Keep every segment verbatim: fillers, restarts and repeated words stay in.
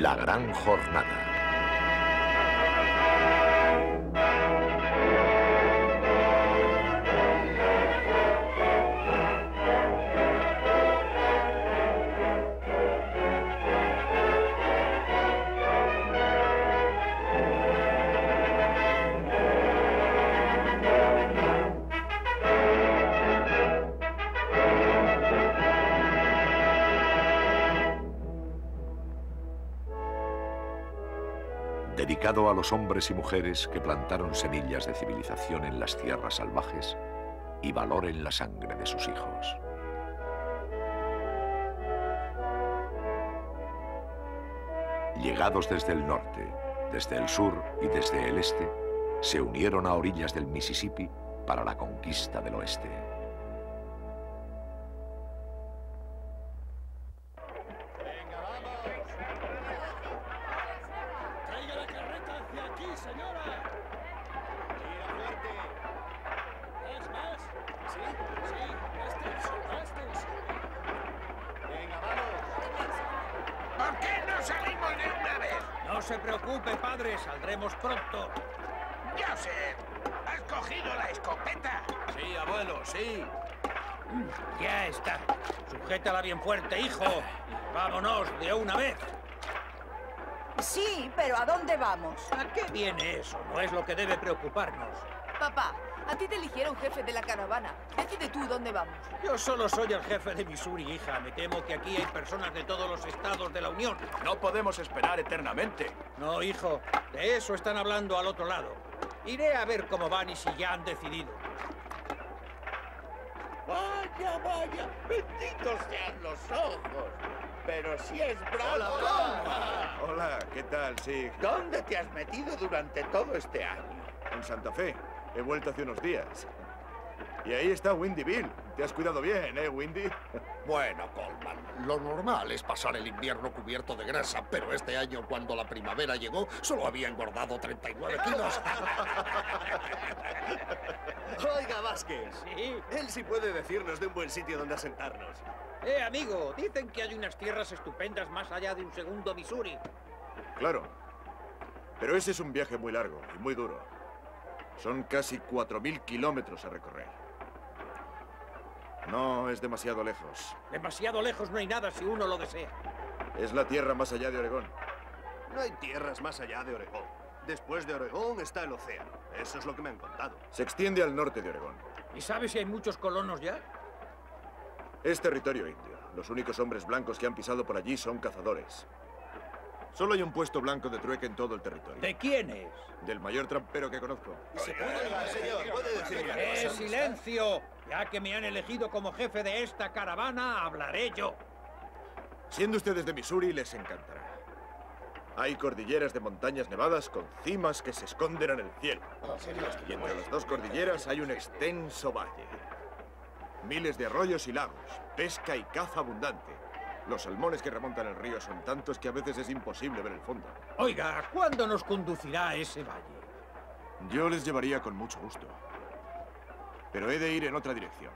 La gran jornada. Dedicado a los hombres y mujeres que plantaron semillas de civilización en las tierras salvajes y valor en la sangre de sus hijos. Llegados desde el norte, desde el sur y desde el este, se unieron a orillas del Mississippi para la conquista del oeste. ¡Fuerte, hijo! ¡Vámonos de una vez! Sí, pero ¿a dónde vamos? ¿A qué viene eso? No es lo que debe preocuparnos. Papá, a ti te eligieron jefe de la caravana. Decide tú dónde vamos. Yo solo soy el jefe de Missouri, hija. Me temo que aquí hay personas de todos los estados de la Unión. No podemos esperar eternamente. No, hijo. De eso están hablando al otro lado. Iré a ver cómo van y si ya han decidido. Vaya, vaya, benditos sean los ojos. Pero si es bravo. Hola, Hola, ¿qué tal, Sig? ¿Dónde te has metido durante todo este año? En Santa Fe. He vuelto hace unos días. Y ahí está Windy Bill. Te has cuidado bien, ¿eh, Windy? Bueno, Coleman, lo normal es pasar el invierno cubierto de grasa, pero este año, cuando la primavera llegó, solo había engordado treinta y nueve kilos. Oiga, Basquen. Sí. Él sí puede decirnos de un buen sitio donde asentarnos. Eh, amigo, dicen que hay unas tierras estupendas más allá de un segundo Missouri. Claro. Pero ese es un viaje muy largo y muy duro. Son casi cuatro mil kilómetros a recorrer. No, es demasiado lejos. Demasiado lejos no hay nada si uno lo desea. Es la tierra más allá de Oregón. No hay tierras más allá de Oregón. Después de Oregón está el océano. Eso es lo que me han contado. Se extiende al norte de Oregón. ¿Y sabes si hay muchos colonos ya? Es territorio indio. Los únicos hombres blancos que han pisado por allí son cazadores. Solo hay un puesto blanco de trueque en todo el territorio. ¿De quién es? Del mayor trampero que conozco. ¿Se puede decir, señor? ¿Puede decir? ¡Eh, silencio! Ya que me han elegido como jefe de esta caravana, hablaré yo. Siendo ustedes de Missouri, les encantará. Hay cordilleras de montañas nevadas con cimas que se esconden en el cielo. Y entre las dos cordilleras hay un extenso valle. Miles de arroyos y lagos, pesca y caza abundante. Los salmones que remontan el río son tantos que a veces es imposible ver el fondo. Oiga, ¿cuándo nos conducirá a ese valle? Yo les llevaría con mucho gusto. Pero he de ir en otra dirección.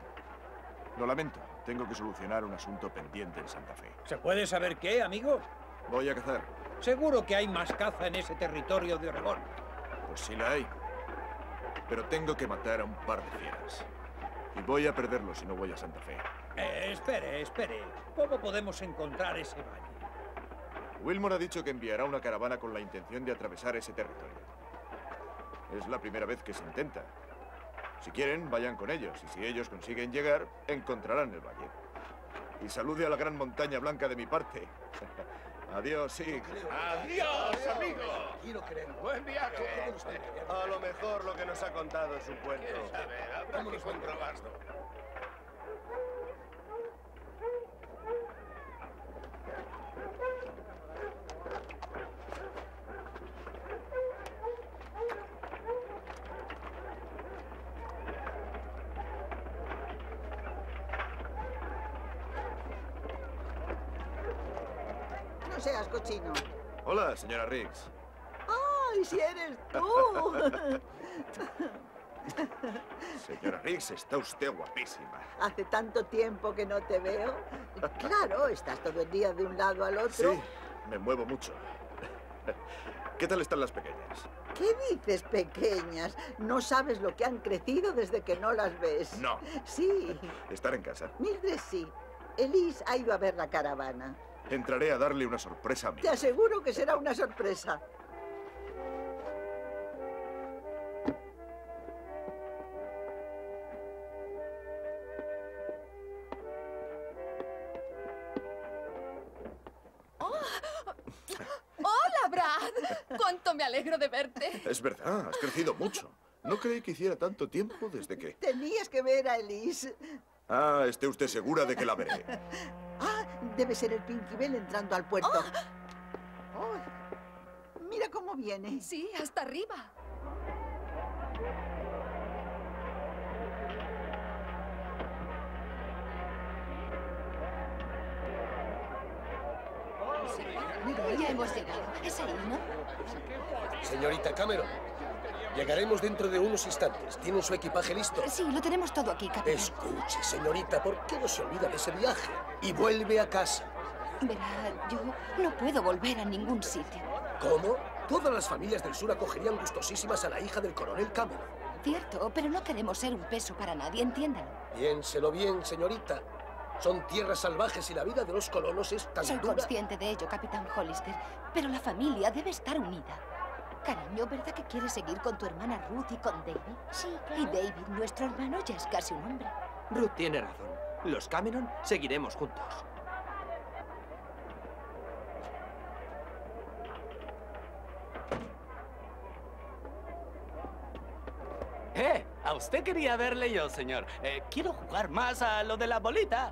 Lo lamento, tengo que solucionar un asunto pendiente en Santa Fe. ¿Se puede saber qué, amigo? Voy a cazar. Seguro que hay más caza en ese territorio de Oregón. Pues sí la hay. Pero tengo que matar a un par de fieras. Y voy a perderlo si no voy a Santa Fe. Eh, espere, espere. ¿Cómo podemos encontrar ese valle? Wilmore ha dicho que enviará una caravana con la intención de atravesar ese territorio. Es la primera vez que se intenta. Si quieren, vayan con ellos. Y si ellos consiguen llegar, encontrarán el valle. Y salude a la gran montaña blanca de mi parte. Adiós, sí. ¡Adiós, amigos! ¡Buen viaje! A lo mejor lo que nos ha contado es un cuento. ¿Cómo nos encontramos? Seas cochino. Hola, señora Riggs. ¡Ay, si eres tú! Señora Riggs, está usted guapísima. Hace tanto tiempo que no te veo. Claro, estás todo el día de un lado al otro. Sí. Me muevo mucho. ¿Qué tal están las pequeñas? ¿Qué dices, pequeñas? No sabes lo que han crecido desde que no las ves. No. Sí. Están en casa. Mildred sí. Elise ha ido a ver la caravana. Entraré a darle una sorpresa a mí. Te aseguro que será una sorpresa. Me alegro de verte. Es verdad, has crecido mucho. No creí que hiciera tanto tiempo desde que... Tenías que ver a Elise. Ah, esté usted segura de que la veré. Ah, debe ser el Pinky Bell entrando al puerto. Oh. Oh, mira cómo viene. Sí, hasta arriba. Ya hemos llegado. ¿Es ahí, no? Señorita Cameron, llegaremos dentro de unos instantes. ¿Tienen su equipaje listo? Sí, lo tenemos todo aquí, capitán. Escuche, señorita, ¿por qué no se olvida de ese viaje? Y vuelve a casa. Verá, yo no puedo volver a ningún sitio. ¿Cómo? Todas las familias del sur acogerían gustosísimas a la hija del coronel Cameron. Cierto, pero no queremos ser un peso para nadie, entiéndalo. Piénselo bien, señorita. Son tierras salvajes y la vida de los colonos es tan dura. Soy consciente de ello, capitán Hollister, pero la familia debe estar unida. Cariño, ¿verdad que quieres seguir con tu hermana Ruth y con David? Sí, claro. Y David, nuestro hermano, ya es casi un hombre. Ruth tiene razón. Los Cameron seguiremos juntos. ¡Eh! A usted quería verle yo, señor. Eh, quiero jugar más a lo de la bolita.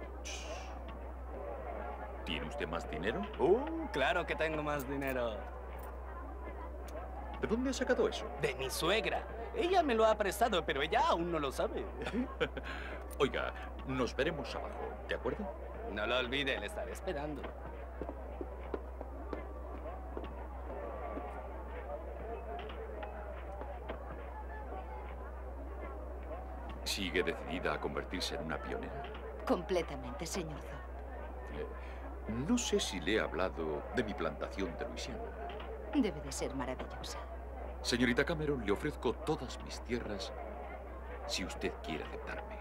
¿Tiene usted más dinero? ¡Uh! Claro que tengo más dinero. ¿De dónde ha sacado eso? De mi suegra. Ella me lo ha prestado, pero ella aún no lo sabe. Oiga, nos veremos abajo, ¿de acuerdo? No lo olvide, le estaré esperando. ¿Sigue decidida a convertirse en una pionera? Completamente, señor Thorpe. Eh, no sé si le he hablado de mi plantación de Luisiana. Debe de ser maravillosa. Señorita Cameron, le ofrezco todas mis tierras si usted quiere aceptarme.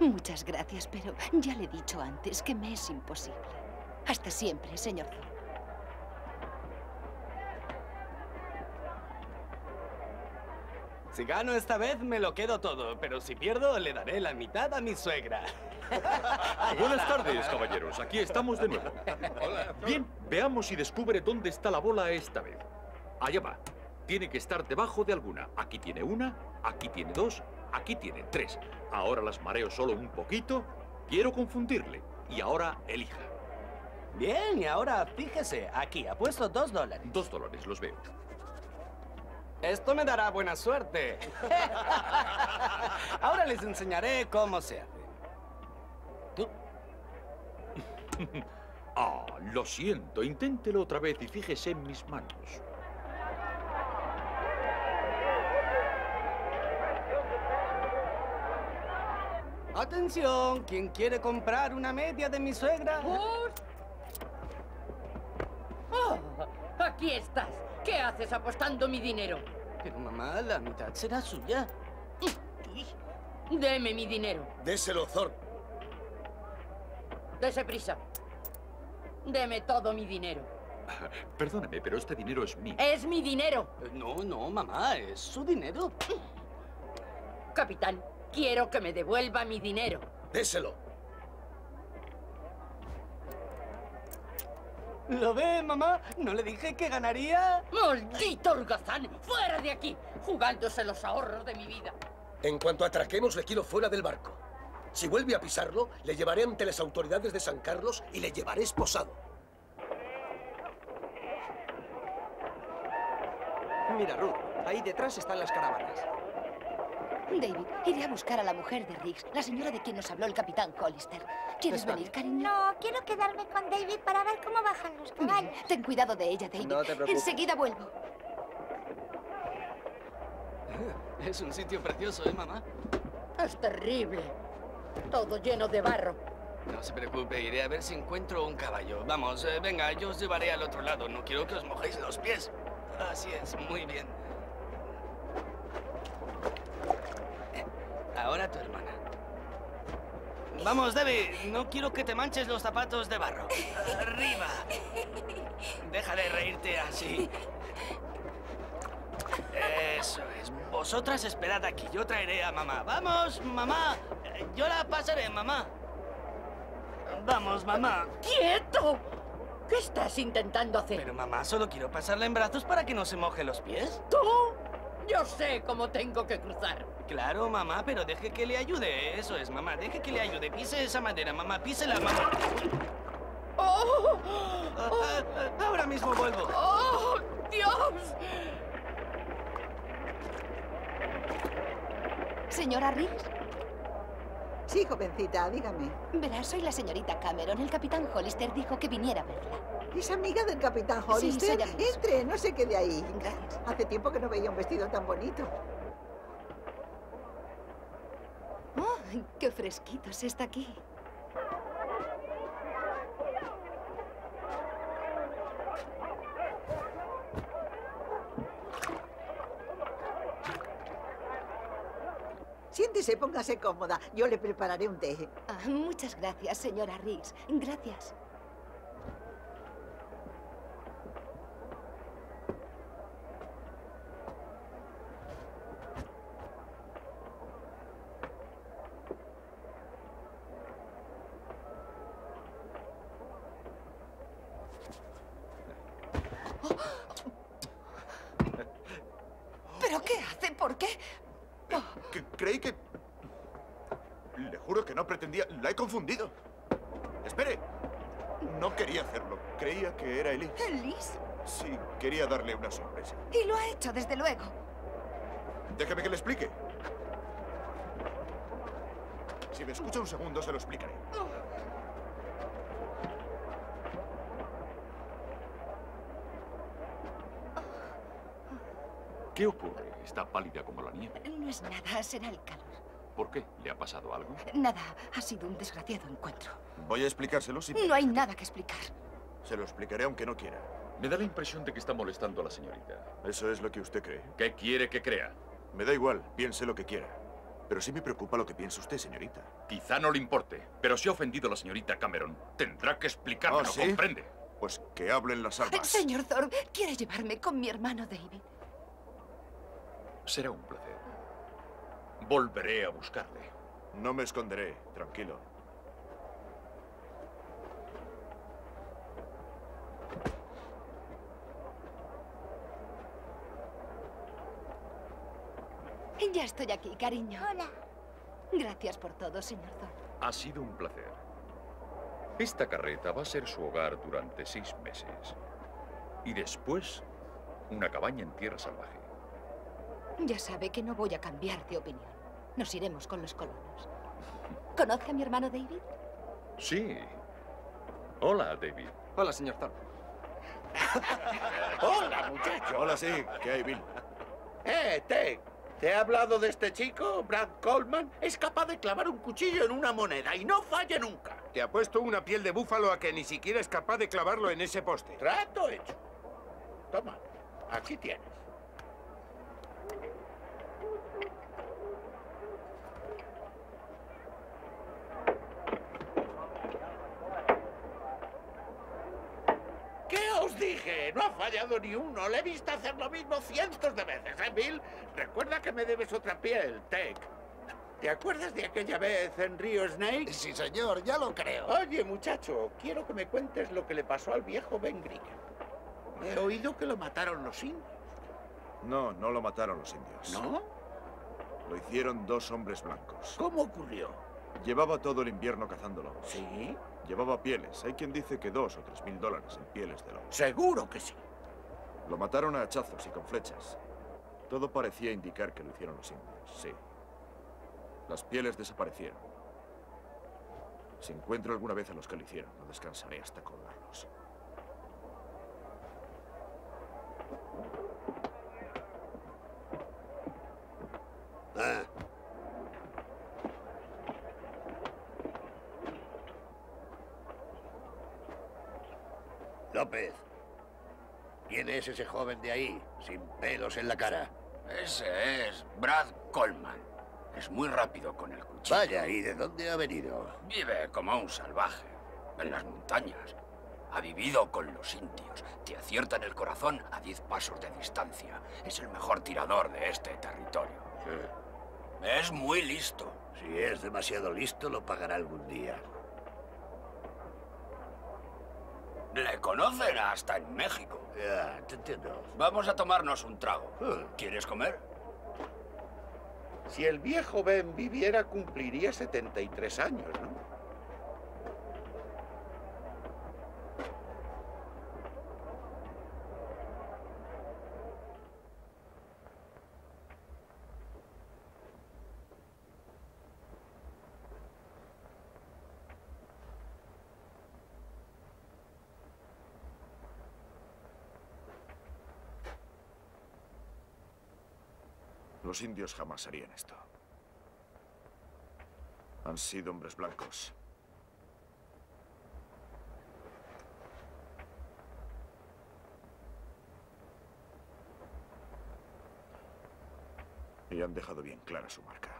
Muchas gracias, pero ya le he dicho antes que me es imposible. Hasta siempre, señor Thorpe. Si gano esta vez, me lo quedo todo, pero si pierdo, le daré la mitad a mi suegra. Buenas tardes, caballeros. Aquí estamos de nuevo. Hola. Bien, veamos si descubre dónde está la bola esta vez. Allá va. Tiene que estar debajo de alguna. Aquí tiene una, aquí tiene dos, aquí tiene tres. Ahora las mareo solo un poquito. Quiero confundirle. Y ahora elija. Bien, y ahora fíjese. Aquí ha puesto dos dólares. Dos dólares, los veo. Esto me dará buena suerte. Ahora les enseñaré cómo se hace. ¿Tú? Ah, lo siento. Inténtelo otra vez y fíjese en mis manos. Atención, ¿quién quiere comprar una media de mi suegra? ¿Por? Oh, aquí estás. ¿Qué haces apostando mi dinero? Pero mamá, la mitad será suya. Deme mi dinero. Déselo, Thorpe. Dese prisa. Deme todo mi dinero. Perdóname, pero este dinero es mío. ¡Es mi dinero! No, no, mamá, es su dinero. Capitán, quiero que me devuelva mi dinero. Déselo. ¿Lo ve, mamá? ¿No le dije que ganaría? ¡Maldito holgazán! ¡Fuera de aquí! Jugándose los ahorros de mi vida. En cuanto atraquemos, le quiero fuera del barco. Si vuelve a pisarlo, le llevaré ante las autoridades de San Carlos y le llevaré esposado. Mira, Ruth, ahí detrás están las caravanas. David, iré a buscar a la mujer de Riggs, la señora de quien nos habló el capitán Hollister. ¿Quieres Está. venir, cariño? No, quiero quedarme con David para ver cómo bajan los caballos. Bien, ten cuidado de ella, David. No te preocupes. Enseguida vuelvo. Es un sitio precioso, ¿eh, mamá? Es terrible. Todo lleno de barro. No se preocupe, iré a ver si encuentro un caballo. Vamos, eh, venga, yo os llevaré al otro lado. No quiero que os mojéis los pies. Así es, muy bien. Eh, ahora tu hermana. Vamos, Debbie, no quiero que te manches los zapatos de barro. Arriba. Deja de reírte así. Eso es. Vosotras esperad aquí, yo traeré a mamá. ¡Vamos, mamá! Yo la pasaré, mamá. Vamos, mamá. ¡Quieto! ¿Qué estás intentando hacer? Pero, mamá, solo quiero pasarla en brazos para que no se moje los pies. ¿Tú? Yo sé cómo tengo que cruzar. Claro, mamá, pero deje que le ayude. Eso es, mamá, deje que le ayude. Pise esa madera, mamá, písela, mamá. Oh, oh, oh. Ahora mismo vuelvo. ¡Oh, Dios! ¿Señora Riggs? Sí, jovencita, dígame. Verá, soy la señorita Cameron. El capitán Hollister dijo que viniera a verla. ¿Es amiga del capitán Hollister? Sí, soy entre, no se quede ahí. Gracias. Hace tiempo que no veía un vestido tan bonito. Oh, qué fresquito se está aquí. Siéntese, póngase cómoda. Yo le prepararé un té. Ah, muchas gracias, señora Riggs. Gracias. ¿Pero qué hace? ¿Por qué? Que creí que... Le juro que no pretendía... La he confundido. Espere. No quería hacerlo. Creía que era Elise. ¿Elise? Sí, quería darle una sorpresa. Y lo ha hecho, desde luego. Déjeme que le explique. Si me escucha un segundo, se lo explicaré. ¿Qué ocurre? Está pálida como la nieve. No es nada, será el calor. ¿Por qué? ¿Le ha pasado algo? Nada, ha sido un desgraciado encuentro. Voy a explicárselo si... No hay nada que explicar. Se lo explicaré aunque no quiera. Me da la impresión de que está molestando a la señorita. ¿Eso es lo que usted cree? ¿Qué quiere que crea? Me da igual, piense lo que quiera. Pero sí me preocupa lo que piensa usted, señorita. Quizá no le importe, pero si ha ofendido a la señorita Cameron, tendrá que explicarlo, ¿Ah, sí? ¿Comprende? Pues que hablen las armas. Señor Thorpe, ¿quiere llevarme con mi hermano David? Será un placer. Volveré a buscarle. No me esconderé, tranquilo. Ya estoy aquí, cariño. Hola. Gracias por todo, señor Thorpe. Ha sido un placer. Esta carreta va a ser su hogar durante seis meses. Y después, una cabaña en tierra salvaje. Ya sabe que no voy a cambiar de opinión. Nos iremos con los colonos. ¿Conoce a mi hermano David? Sí. Hola, David. Hola, señor Thorpe. Hola, muchacho. Hola, sí. ¿Qué hay, Bill? Eh, Ted. ¿Te he hablado de este chico, Brad Coleman? Es capaz de clavar un cuchillo en una moneda y no falla nunca. Te ha puesto una piel de búfalo a que ni siquiera es capaz de clavarlo en ese poste. Trato hecho. Toma, aquí tienes. Dije, no ha fallado ni uno. Le he visto hacer lo mismo cientos de veces, ¿eh, Bill? Recuerda que me debes otra piel, Tech. ¿Te acuerdas de aquella vez en Río Snake? Sí, señor, ya lo creo. Oye, muchacho, quiero que me cuentes lo que le pasó al viejo Ben Green. He oído que lo mataron los indios. No, no lo mataron los indios. ¿No? Lo hicieron dos hombres blancos. ¿Cómo ocurrió? Llevaba todo el invierno cazando lobos. ¿Sí? Llevaba pieles. Hay quien dice que dos o tres mil dólares en pieles de lobo. ¡Seguro que sí! Lo mataron a hachazos y con flechas. Todo parecía indicar que lo hicieron los indios, sí. Las pieles desaparecieron. Si encuentro alguna vez a los que lo hicieron, no descansaré hasta colgarlos. Ah. López, ¿quién es ese joven de ahí, sin pelos en la cara? Ese es Brad Coleman. Es muy rápido con el cuchillo. Vaya, ¿y de dónde ha venido? Vive como un salvaje, en las montañas. Ha vivido con los indios. Te acierta en el corazón a diez pasos de distancia. Es el mejor tirador de este territorio. Sí. Es muy listo. Si es demasiado listo, lo pagará algún día. Le conocen hasta en México. Ya, te entiendo. Vamos a tomarnos un trago. Uh. ¿Quieres comer? Si el viejo Ben viviera, cumpliría setenta y tres años, ¿no? Los indios jamás harían esto. Han sido hombres blancos. Y han dejado bien clara su marca.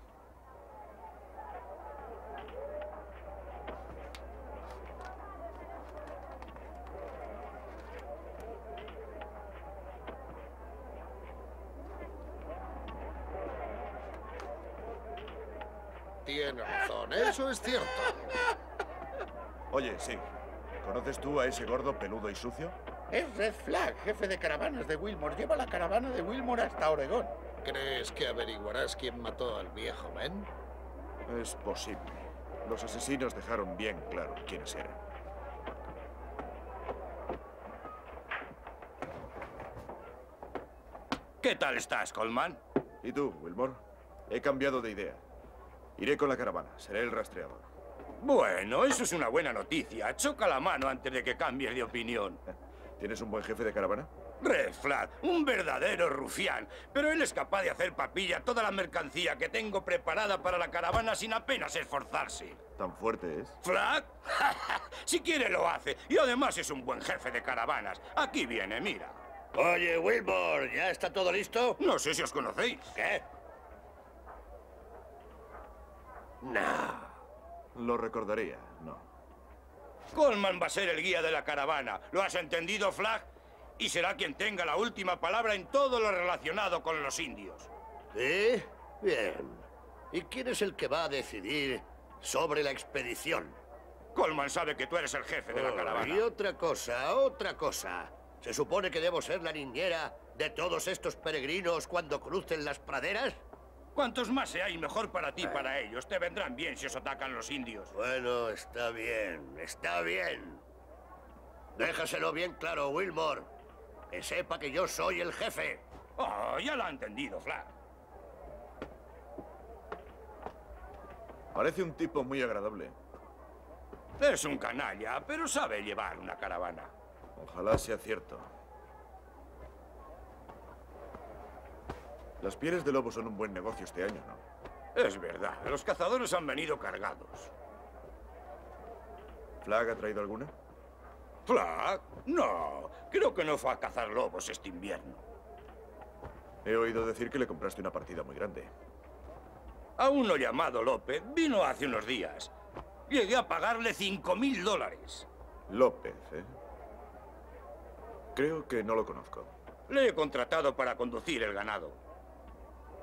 Tiene razón, eso es cierto. Oye, sí. ¿Conoces tú a ese gordo peludo y sucio? Es Red Flag, jefe de caravanas de Wilmore. Lleva la caravana de Wilmore hasta Oregón. ¿Crees que averiguarás quién mató al viejo Ben? Es posible. Los asesinos dejaron bien claro quiénes eran. ¿Qué tal estás, Coleman? ¿Y tú, Wilmore? He cambiado de idea. Iré con la caravana. Seré el rastreador. Bueno, eso es una buena noticia. Choca la mano antes de que cambies de opinión. ¿Tienes un buen jefe de caravana? Red Flag, un verdadero rufián. Pero él es capaz de hacer papilla toda la mercancía que tengo preparada para la caravana sin apenas esforzarse. ¿Tan fuerte es? ¿Flag? Si quiere lo hace. Y además es un buen jefe de caravanas. Aquí viene, mira. Oye, Wilmore, ¿ya está todo listo? No sé si os conocéis. ¿Qué? No. Lo recordaría, no. Coleman va a ser el guía de la caravana. ¿Lo has entendido, Flag? Y será quien tenga la última palabra en todo lo relacionado con los indios. ¿Sí? Bien. ¿Y quién es el que va a decidir sobre la expedición? Coleman sabe que tú eres el jefe de la caravana. Oh, y otra cosa, otra cosa. ¿Se supone que debo ser la niñera de todos estos peregrinos cuando crucen las praderas? Cuantos más seáis, mejor para ti y para ellos. Te vendrán bien si os atacan los indios. Bueno, está bien, está bien. Déjaselo bien claro, Wilmore. Que sepa que yo soy el jefe. Oh, ya lo ha entendido, Flag. Parece un tipo muy agradable. Es un canalla, pero sabe llevar una caravana. Ojalá sea cierto. Las pieles de lobo son un buen negocio este año, ¿no? Es verdad. Los cazadores han venido cargados. ¿Flag ha traído alguna? ¿Flag? No. Creo que no fue a cazar lobos este invierno. He oído decir que le compraste una partida muy grande. A uno llamado López vino hace unos días. Llegué a pagarle cinco mil dólares. López, ¿eh? Creo que no lo conozco. Le he contratado para conducir el ganado.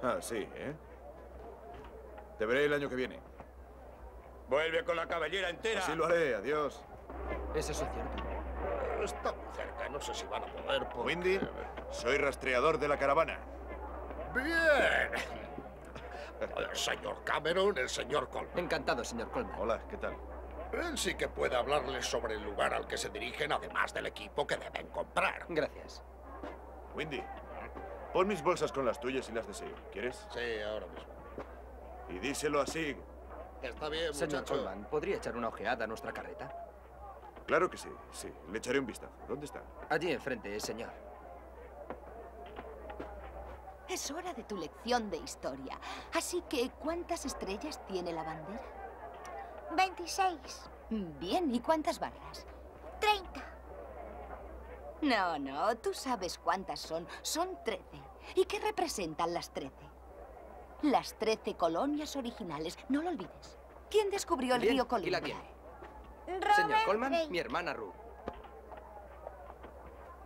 Ah, sí, ¿eh? Te veré el año que viene. Vuelve con la cabellera entera. Así lo haré, adiós. ¿Es eso cierto? Está muy cerca, no sé si van a poder... Porque... Windy, soy rastreador de la caravana. ¡Bien! El señor Cameron, el señor Coleman. Encantado, señor Coleman. Hola, ¿qué tal? Él sí que puede hablarles sobre el lugar al que se dirigen, además del equipo que deben comprar. Gracias. Windy. Pon mis bolsas con las tuyas y las de Sig. ¿Quieres? Sí, ahora mismo. Y díselo a Sig. Está bien, muchacho. Señor Coleman, ¿podría echar una ojeada a nuestra carreta? Claro que sí, sí. Le echaré un vistazo. ¿Dónde está? Allí enfrente, señor. Es hora de tu lección de historia. Así que, ¿cuántas estrellas tiene la bandera? veintiséis. Bien, ¿y cuántas barras? treinta. No, no, tú sabes cuántas son. Son trece. ¿Y qué representan las trece? Las trece colonias originales, no lo olvides. ¿Quién descubrió el Bien, río Coleman? ¿Y la tiene? Señor Coleman, Rey. Mi hermana Ruth.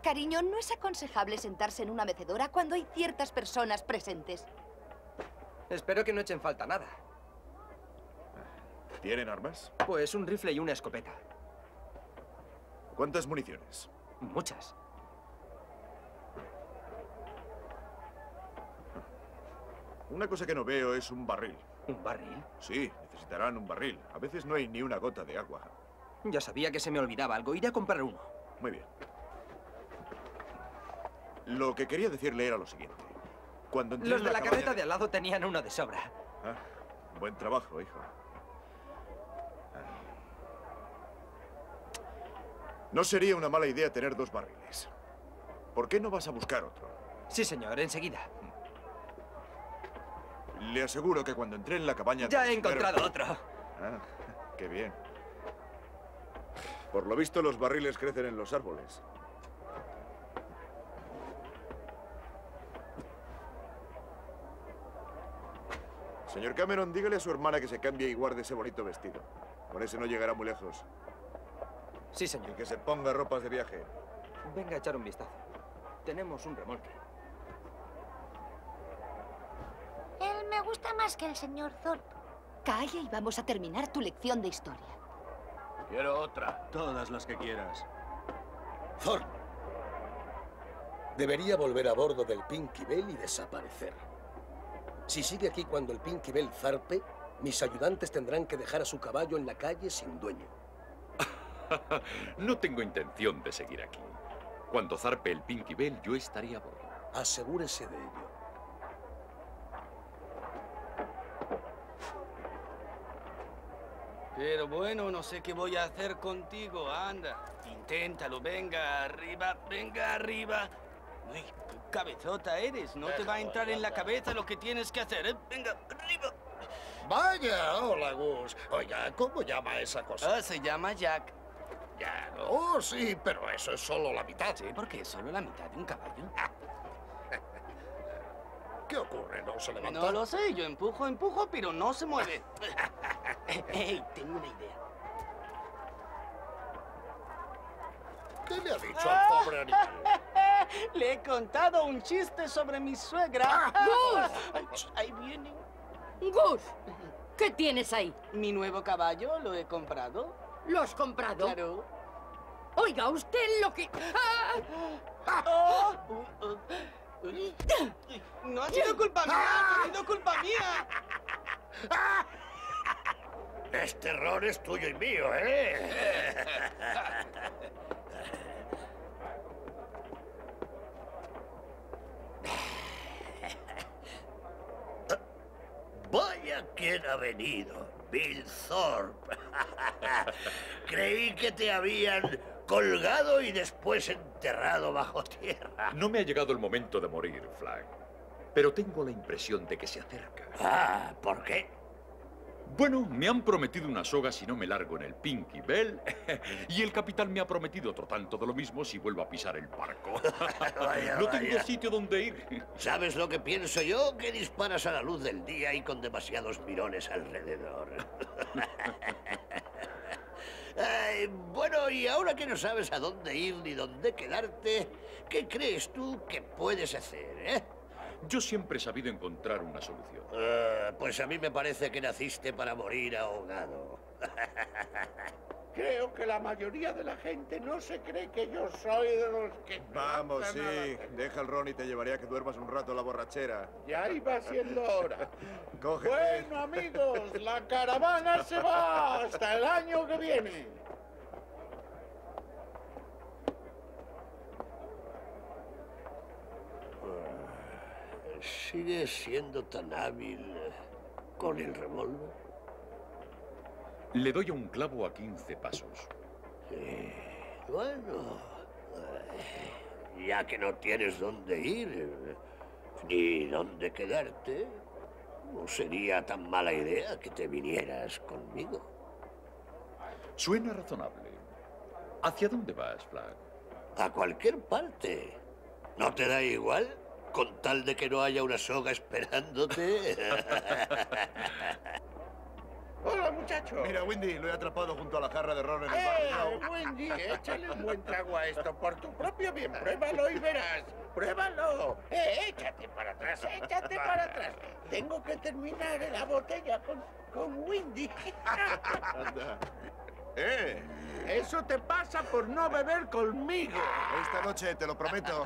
Cariño, no es aconsejable sentarse en una mecedora cuando hay ciertas personas presentes. Espero que no echen falta nada. ¿Tienen armas? Pues un rifle y una escopeta. ¿Cuántas municiones? Muchas. Una cosa que no veo es un barril. ¿Un barril? Sí, necesitarán un barril. A veces no hay ni una gota de agua. Ya sabía que se me olvidaba algo. Iré a comprar uno. Muy bien. Lo que quería decirle era lo siguiente. Cuando entré Los de la, la carreta de... de al lado tenían uno de sobra. Ah, buen trabajo, hijo. No sería una mala idea tener dos barriles. ¿Por qué no vas a buscar otro? Sí, señor, enseguida. Le aseguro que cuando entré en la cabaña... ¡Ya he encontrado pero... otro! Ah, qué bien. Por lo visto, los barriles crecen en los árboles. Señor Cameron, dígale a su hermana que se cambie y guarde ese bonito vestido. Con ese no llegará muy lejos. Sí, señor. Y que se ponga ropas de viaje. Venga a echar un vistazo. Tenemos un remolque. Él me gusta más que el señor Thorpe. Calla y vamos a terminar tu lección de historia. Quiero otra. Todas las que quieras. Thorpe. Debería volver a bordo del Pinky Bell y desaparecer. Si sigue aquí cuando el Pinky Bell zarpe, mis ayudantes tendrán que dejar a su caballo en la calle sin dueño. No tengo intención de seguir aquí. Cuando zarpe el Pinky Bell, yo estaré a bordo. Asegúrese de ello. Pero bueno, no sé qué voy a hacer contigo. Anda, inténtalo. Venga arriba, venga arriba. Uy, qué cabezota eres. No te va a entrar en la cabeza lo que tienes que hacer, ¿eh? Venga arriba. Vaya, hola, Gus. Oiga, ¿cómo llama esa cosa? Ah, se llama Jack. Oh, sí, pero eso es solo la mitad. Sí, porque es solo la mitad de un caballo. ¿Qué ocurre? ¿No se levanta? No lo sé, yo empujo, empujo, pero no se mueve. Hey, tengo una idea. ¿Qué le ha dicho al pobre animal? Le he contado un chiste sobre mi suegra. ¡Gus! Ahí viene. ¡Gus! ¿Qué tienes ahí? Mi nuevo caballo, lo he comprado. ¿Lo has comprado? Claro. Oiga, usted lo que... ¡Ah! ¡Ah! Oh, oh, oh. ¡No ha sido culpa mía! ¡Ah! ¡No ha sido culpa mía! Este error es tuyo y mío, ¿eh? Vaya quien ha venido. Bill Thorpe. Creí que te habían colgado y después enterrado bajo tierra. No me ha llegado el momento de morir, Frank. Pero tengo la impresión de que se acerca. Ah, ¿por qué? Bueno, me han prometido una soga si no me largo en el Pinky Bell. Y el capitán me ha prometido otro tanto de lo mismo si vuelvo a pisar el barco. Vaya, no tengo vaya. sitio donde ir. ¿Sabes lo que pienso yo? Que disparas a la luz del día y con demasiados mirones alrededor. Ay, bueno, y ahora que no sabes a dónde ir ni dónde quedarte, ¿qué crees tú que puedes hacer, eh? Yo siempre he sabido encontrar una solución. Uh, pues a mí me parece que naciste para morir ahogado. Creo que la mayoría de la gente no se cree que yo soy de los que... Vamos, sí. La... Deja el ron y te llevaré a que duermas un rato la borrachera. Ya iba siendo hora. Cógete. Bueno, amigos, la caravana se va hasta el año que viene. ¿Sigues siendo tan hábil con el revólver? Le doy un clavo a quince pasos. Sí. Bueno, ya que no tienes dónde ir ni dónde quedarte, no sería tan mala idea que te vinieras conmigo. Suena razonable. ¿Hacia dónde vas, Black? a cualquier parte. ¿No te da igual? Con tal de que no haya una soga esperándote. Hola, muchacho. Mira, Windy, lo he atrapado junto a la jarra de ron en el barrio. ¡Eh, Windy, échale un buen trago a esto por tu propio bien! Pruébalo y verás. ¡Pruébalo! ¡Eh, échate para atrás, échate para atrás! Tengo que terminar la botella con, con Windy. Anda. ¡Eh! Eso te pasa por no beber conmigo. Esta noche, te lo prometo.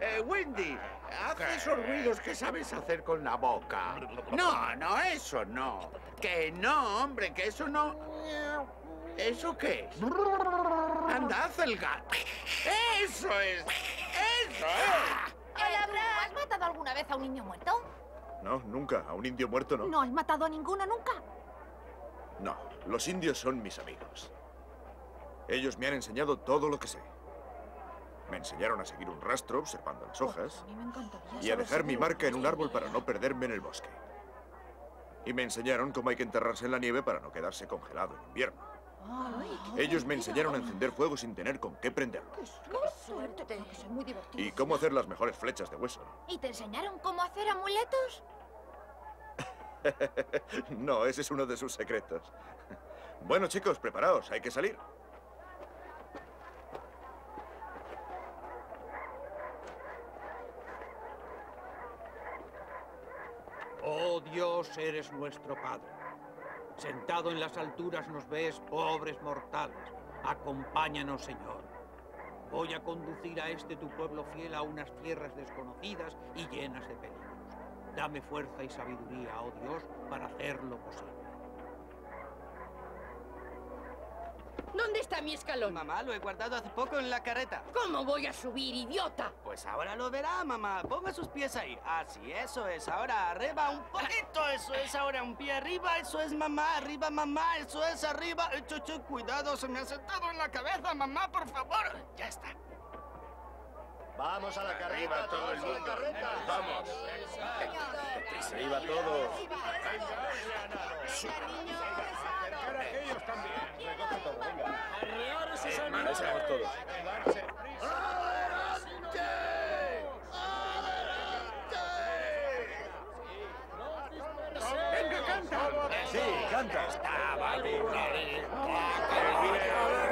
eh, Windy, haz esos ruidos que sabes hacer con la boca. No, no, eso no. Que no, hombre, que eso no. ¿Eso qué es? Anda, haz el gato. ¡Eso es! ¡Eso es! Hola, Brad. ¿Has matado alguna vez a un niño muerto? No, nunca. A un indio muerto, no. ¿No has matado a ninguno nunca? No, los indios son mis amigos. Ellos me han enseñado todo lo que sé. Me enseñaron a seguir un rastro observando las hojas y a dejar mi marca en un árbol para no perderme en el bosque. Y me enseñaron cómo hay que enterrarse en la nieve para no quedarse congelado en invierno. Ellos me enseñaron a encender fuego sin tener con qué prenderlo. Y cómo hacer las mejores flechas de hueso. ¿Y te enseñaron cómo hacer amuletos? No, ese es uno de sus secretos. Bueno, chicos, preparaos, hay que salir. Oh Dios, eres nuestro Padre. Sentado en las alturas nos ves, pobres mortales. Acompáñanos, Señor. Voy a conducir a este tu pueblo fiel a unas tierras desconocidas y llenas de peligro. Dame fuerza y sabiduría, oh Dios, para hacer lo posible. ¿Dónde está mi escalón? Mamá, lo he guardado hace poco en la carreta. ¿Cómo voy a subir, idiota? Pues ahora lo verá, mamá. Ponga sus pies ahí. Así, eso es. Ahora arriba un poquito. Eso es. Ahora un pie arriba. Eso es, mamá. Arriba, mamá. Eso es, arriba. Chuchu, cuidado. Se me ha sentado en la cabeza, mamá, por favor. Ya está. Vamos a la carreta, todo el mundo. Vamos. Arriba todos. Manejamos todos. ¡Adelante! ¡Adelante! Venga, canta. Sí, canta. Estaba libre. ¡Vamos, vamos!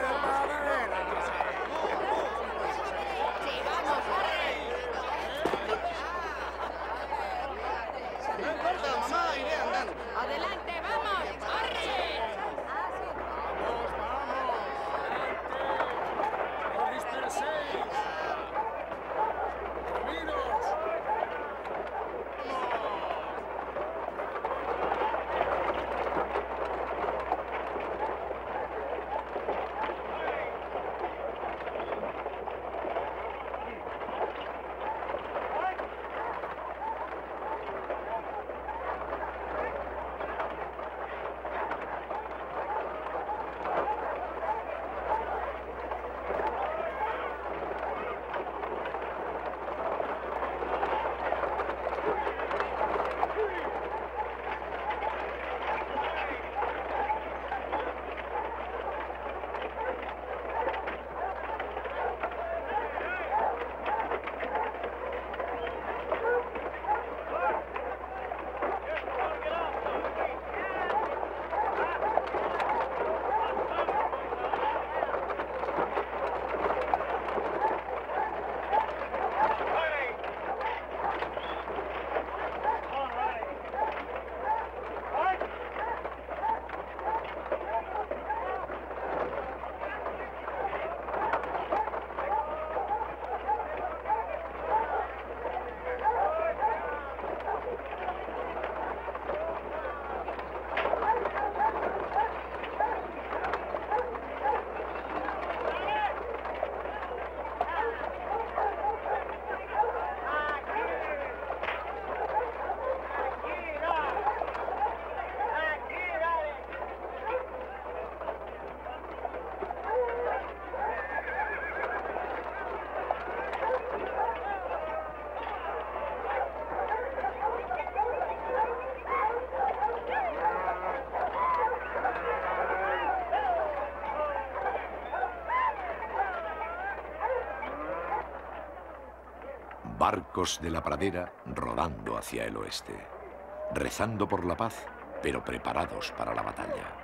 Barcos de la pradera rodando hacia el oeste, rezando por la paz, pero preparados para la batalla.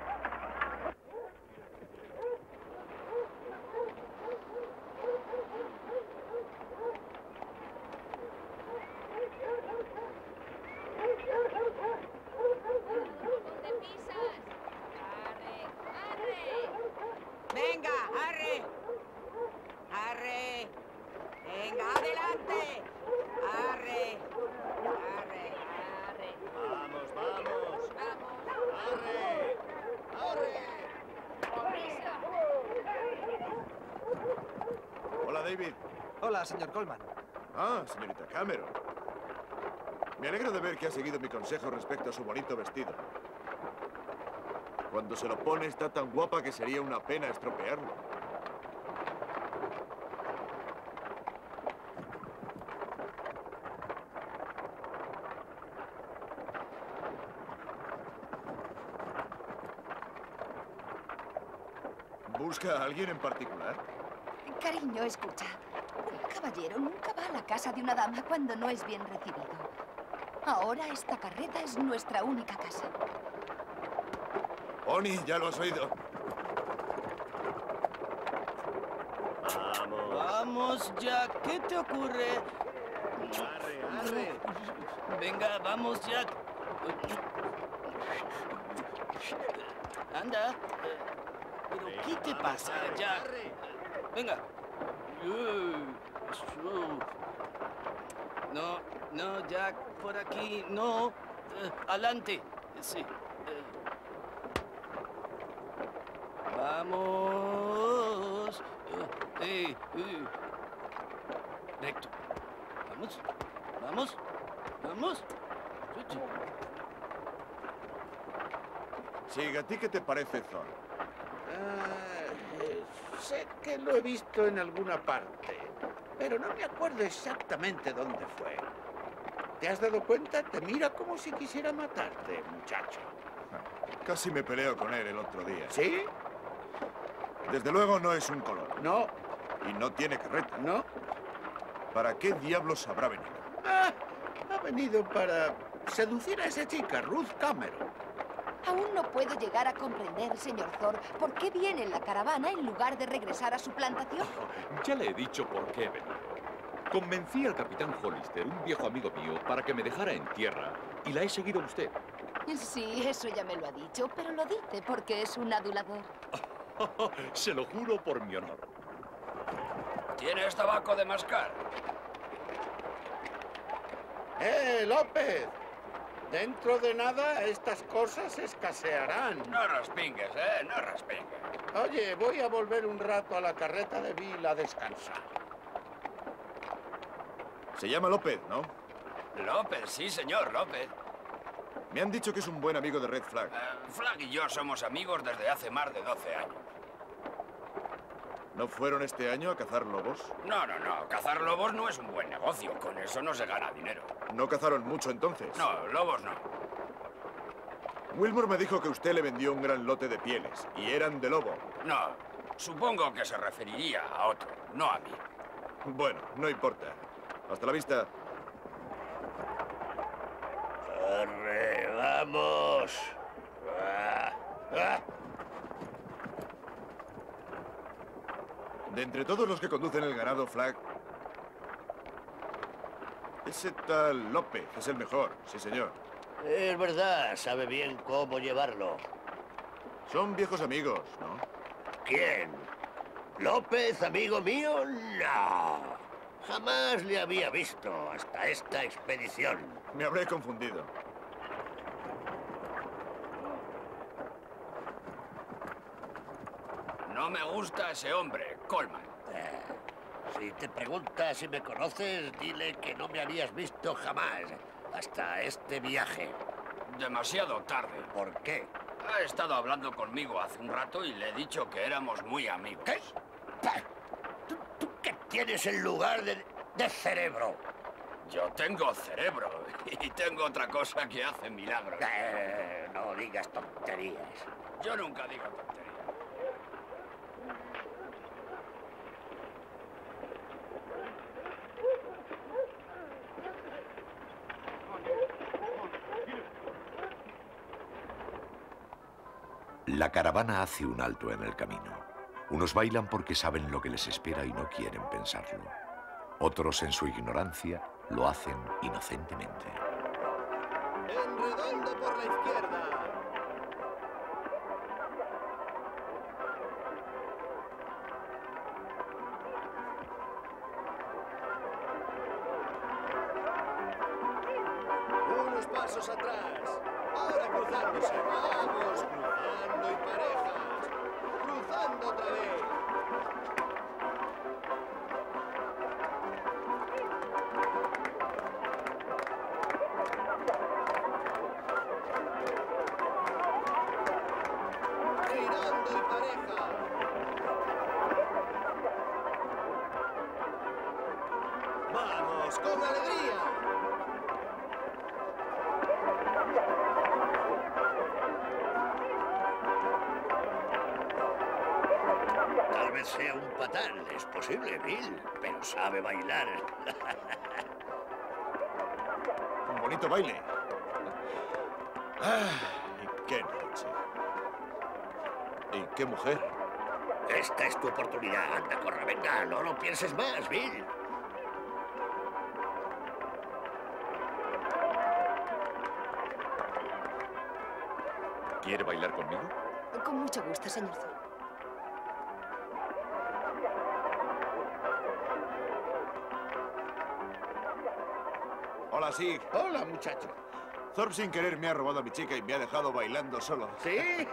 Señor Coleman. Ah, señorita Cameron. Me alegro de ver que ha seguido mi consejo respecto a su bonito vestido. Cuando se lo pone está tan guapa que sería una pena estropearlo. ¿Busca a alguien en particular? Cariño, escucha. Caballero nunca va a la casa de una dama cuando no es bien recibido. Ahora esta carreta es nuestra única casa. Oni, ya lo has oído. Vamos. Vamos, Jack. ¿Qué te ocurre? Arre, arre. Venga, vamos, Jack. Anda. ¿Pero venga, qué te pasa, arre, Jack? Arre. Venga. No, no, Jack, por aquí, no. Uh, adelante, sí. Uh. Vamos. Uh, eh, uh. Recto. Vamos, vamos, vamos. Sí, ¿a ti qué te parece, Thorpe? Uh, eh, sé que lo he visto en alguna parte. Pero no me acuerdo exactamente dónde fue. ¿Te has dado cuenta? Te mira como si quisiera matarte, muchacho. Casi me peleo con él el otro día. ¿Sí? Desde luego no es un color. No. Y no tiene carreta. No. ¿Para qué diablos habrá venido? Ah, ha venido para seducir a esa chica, Ruth Cameron. Aún no puedo llegar a comprender, señor Thorpe, por qué viene en la caravana en lugar de regresar a su plantación. Oh, ya le he dicho por qué he venido. Convencí al capitán Hollister, un viejo amigo mío, para que me dejara en tierra y la he seguido a usted. Sí, eso ya me lo ha dicho, pero lo dice porque es un adulador. Oh, se lo juro por mi honor. ¿Tienes tabaco de mascar? ¡Eh, López! Dentro de nada, estas cosas escasearán. No raspingues, ¿eh? No raspingues. Oye, voy a volver un rato a la carreta de Bill a descansar. Se llama López, ¿no? López, sí, señor, López. Me han dicho que es un buen amigo de Red Flag. Uh, Flag y yo somos amigos desde hace más de doce años. ¿No fueron este año a cazar lobos? No, no, no. Cazar lobos no es un buen negocio. Con eso no se gana dinero. ¿No cazaron mucho entonces? No, lobos no. Wilmore me dijo que usted le vendió un gran lote de pieles y eran de lobo. No, supongo que se referiría a otro, no a mí. Bueno, no importa. Hasta la vista. ¡Corre, vamos! ¡Ah! ¡Ah! De entre todos los que conducen el ganado, Flag, ese tal López es el mejor, sí señor. Es verdad, sabe bien cómo llevarlo. Son viejos amigos, ¿no? ¿Quién? ¿López, amigo mío? No. Jamás le había visto hasta esta expedición. Me habré confundido. No me gusta ese hombre, Coleman. Eh, si te preguntas si me conoces, dile que no me habías visto jamás hasta este viaje. Demasiado tarde. ¿Por qué? Ha estado hablando conmigo hace un rato y le he dicho que éramos muy amigos. ¿Qué? ¿Tú, tú qué tienes en lugar de, de cerebro? Yo tengo cerebro y tengo otra cosa que hace milagros. Eh, no digas tonterías. Yo nunca digo tonterías. La caravana hace un alto en el camino. Unos bailan porque saben lo que les espera y no quieren pensarlo. Otros, en su ignorancia, lo hacen inocentemente. En redondo por la izquierda. Unos pasos atrás. Ahora cruzándose. Vamos, cruzando y parejas. Cruzando otra vez. Sabe bailar. Un bonito baile. Ah, y qué noche. Y qué mujer. Esta es tu oportunidad. Anda, corre, venga. No lo pienses más, Bill. ¿Quiere bailar conmigo? Con mucho gusto, señor Thorpe. Hola, Sig. Hola, muchacho. Thorpe sin querer me ha robado a mi chica y me ha dejado bailando solo. ¿Sí?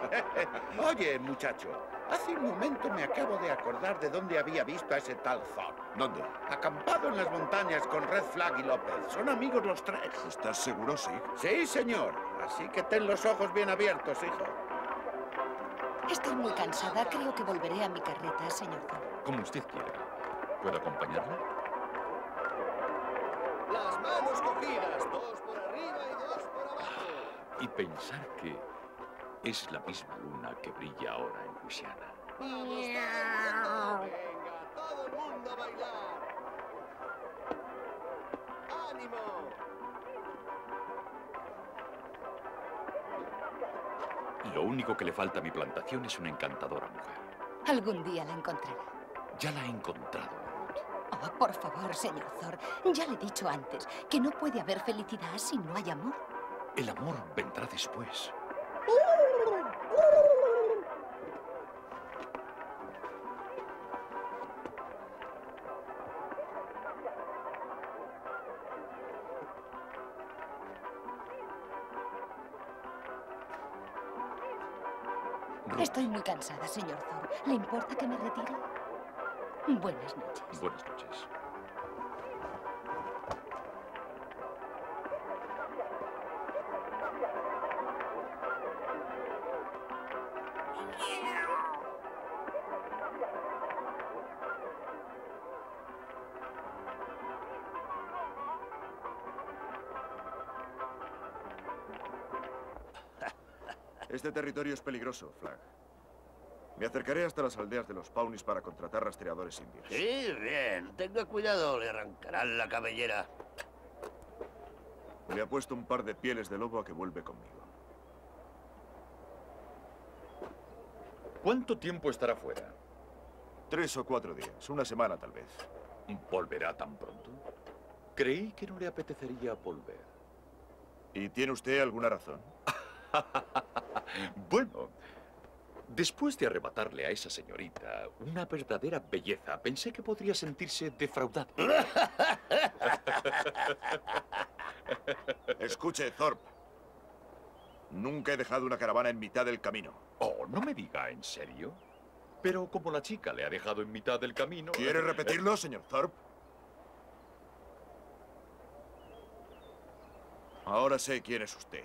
Oye, muchacho, hace un momento me acabo de acordar de dónde había visto a ese tal Thorpe. ¿Dónde? Acampado en las montañas con Red Flag y López. Son amigos los tres. ¿Estás seguro, Sig? Sí, señor. Así que ten los ojos bien abiertos, hijo. Estoy muy cansada. Creo que volveré a mi carreta, señor Thorpe. Como usted quiera. ¿Puedo acompañarlo? Las manos cogidas, dos por arriba y dos por abajo. Y pensar que es la misma luna que brilla ahora en Luisiana. Venga, todo el mundo a bailar. ¡Ánimo! Lo único que le falta a mi plantación es una encantadora mujer. Algún día la encontrará. Ya la he encontrado. Oh, por favor, señor Thorpe. Ya le he dicho antes que no puede haber felicidad si no hay amor. El amor vendrá después. Estoy muy cansada, señor Thorpe. ¿Le importa que me retire? Buenas noches. Buenas noches. Este territorio es peligroso, Flag. Me acercaré hasta las aldeas de los Paunis para contratar rastreadores indios. Sí, bien. Tenga cuidado, le arrancarán la cabellera. Le apuesto un par de pieles de lobo a que vuelve conmigo. ¿Cuánto tiempo estará fuera? Tres o cuatro días, una semana tal vez. ¿Volverá tan pronto? Creí que no le apetecería volver. ¿Y tiene usted alguna razón? Bueno... Después de arrebatarle a esa señorita una verdadera belleza, pensé que podría sentirse defraudado. Escuche, Thorpe. Nunca he dejado una caravana en mitad del camino. Oh, no me diga, ¿en serio? Pero como la chica le ha dejado en mitad del camino... ¿Quiere repetirlo, señor Thorpe? Ahora sé quién es usted.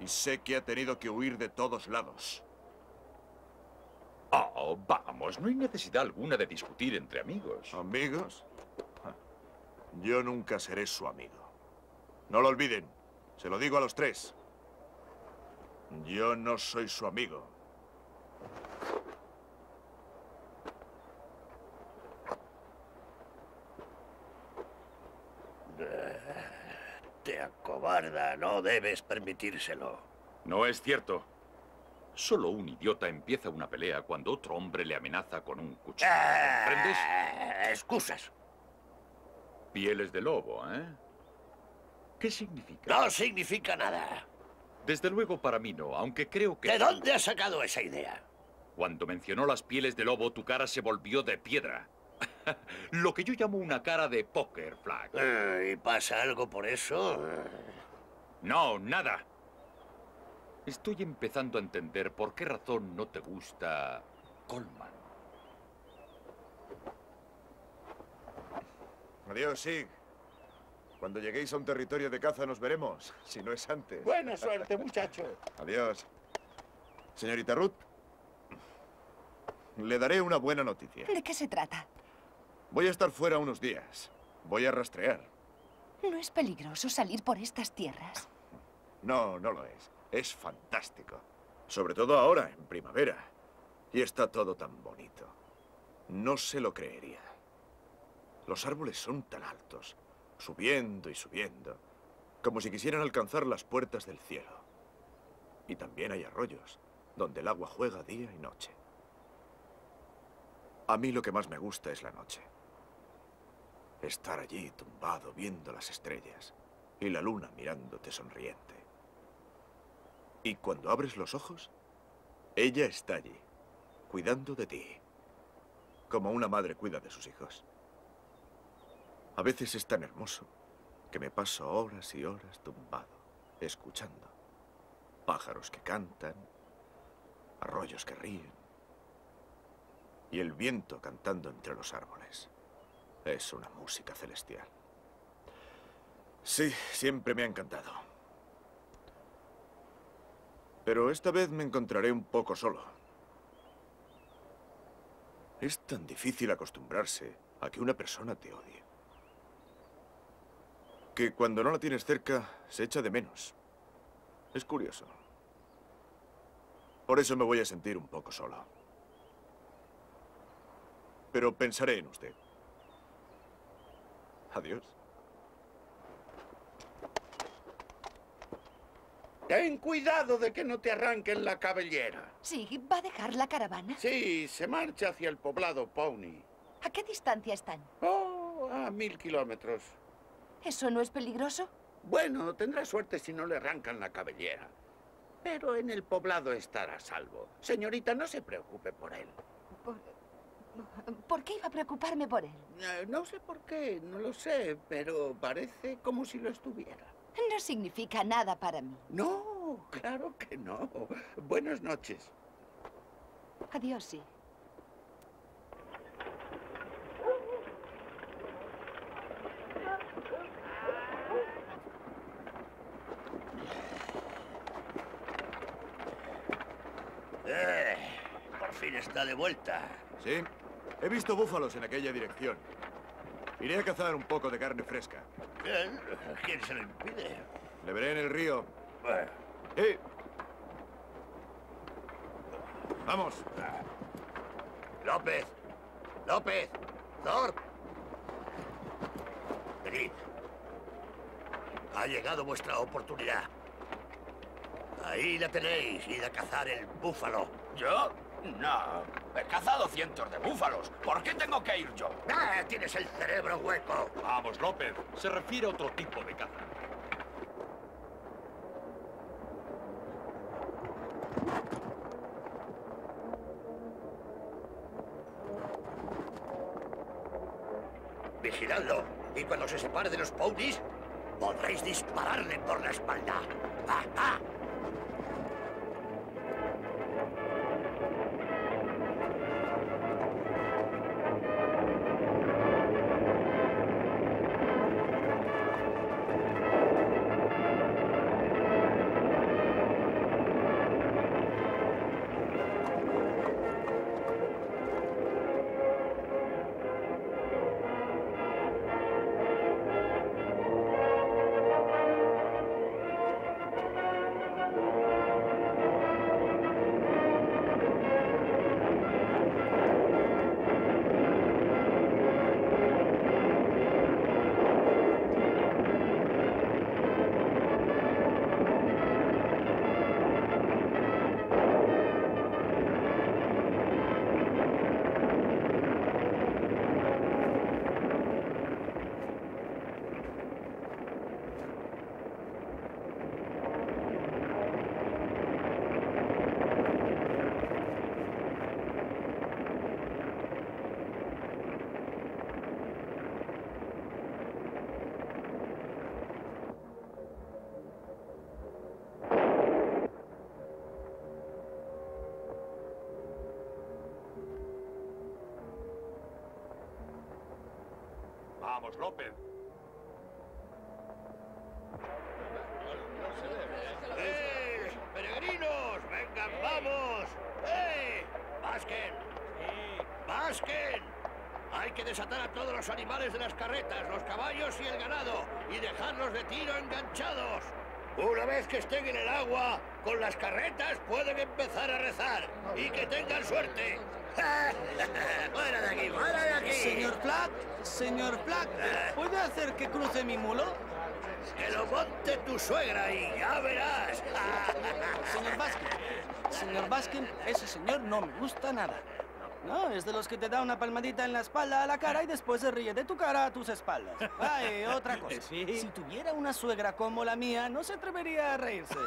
Y sé que ha tenido que huir de todos lados. Oh, vamos, no hay necesidad alguna de discutir entre amigos. ¿Amigos? Yo nunca seré su amigo. No lo olviden, se lo digo a los tres. Yo no soy su amigo. Te acobarda, no debes permitírselo. No es cierto. Solo un idiota empieza una pelea cuando otro hombre le amenaza con un cuchillo. ¿Comprendes? Eh, excusas. Pieles de lobo, ¿eh? ¿Qué significa? No significa nada. Desde luego para mí no, aunque creo que... ¿De dónde has sacado esa idea? Cuando mencionó las pieles de lobo, tu cara se volvió de piedra. Lo que yo llamo una cara de póker, Flag. Eh, ¿Y pasa algo por eso? No, nada. Estoy empezando a entender por qué razón no te gusta Coleman. Adiós, Sig. Cuando lleguéis a un territorio de caza nos veremos, si no es antes. Buena suerte, muchacho. Adiós. Señorita Ruth, le daré una buena noticia. ¿De qué se trata? Voy a estar fuera unos días. Voy a rastrear. ¿No es peligroso salir por estas tierras? No, no lo es. Es fantástico. Sobre todo ahora, en primavera. Y está todo tan bonito. No se lo creería. Los árboles son tan altos, subiendo y subiendo, como si quisieran alcanzar las puertas del cielo. Y también hay arroyos, donde el agua juega día y noche. A mí lo que más me gusta es la noche. Estar allí tumbado, viendo las estrellas, y la luna mirándote sonriente. Y cuando abres los ojos, ella está allí, cuidando de ti, como una madre cuida de sus hijos. A veces es tan hermoso que me paso horas y horas tumbado, escuchando. Pájaros que cantan, arroyos que ríen, y el viento cantando entre los árboles. Es una música celestial. Sí, siempre me ha encantado. Pero esta vez me encontraré un poco solo. Es tan difícil acostumbrarse a que una persona te odie, que cuando no la tienes cerca se echa de menos. Es curioso. Por eso me voy a sentir un poco solo. Pero pensaré en usted. Adiós. Ten cuidado de que no te arranquen la cabellera. Sí, ¿va a dejar la caravana? Sí, se marcha hacia el poblado Pawnee. ¿A qué distancia están? Oh, a mil kilómetros. ¿Eso no es peligroso? Bueno, tendrá suerte si no le arrancan la cabellera. Pero en el poblado estará a salvo. Señorita, no se preocupe por él. ¿Por, ¿por qué iba a preocuparme por él? Eh, no sé por qué, no lo sé, pero parece como si lo estuviera. No significa nada para mí. No, claro que no. Buenas noches. Adiós, sí. Eh, por fin está de vuelta. Sí, he visto búfalos en aquella dirección. Iré a cazar un poco de carne fresca. Bien, ¿quién se lo impide? Le veré en el río. Bueno. ¡Eh! ¡Vamos! ¡López! ¡López! ¡Thorpe! Venid. Ha llegado vuestra oportunidad. Ahí la tenéis, id a cazar el búfalo. ¿Yo? No. He cazado cientos de búfalos. ¿Por qué tengo que ir yo? ¡Ah! ¡Tienes el cerebro hueco! Vamos, López. Se refiere a otro tipo de caza. Vigiladlo. Y cuando se separe de los Paunis, podréis dispararle por la espalda. ¡Ah, ah! Vamos, López. ¡Eh! ¡Peregrinos! ¡Vengan, vamos! ¡Eh! ¡Basquen! ¡Basquen! Hay que desatar a todos los animales de las carretas, los caballos y el ganado, y dejarlos de tiro enganchados. Una vez que estén en el agua, con las carretas pueden empezar a rezar. ¡Y que tengan suerte! ¡Fuera de aquí, fuera de aquí! Señor Platt, señor Platt, ¿puede hacer que cruce mi mulo? ¡Que lo monte tu suegra y ya verás! Señor Basquen, señor Basquen, ese señor no me gusta nada. No, es de los que te da una palmadita en la espalda a la cara y después se ríe de tu cara a tus espaldas. Ay, otra cosa. ¿Sí? Si tuviera una suegra como la mía, no se atrevería a reírse.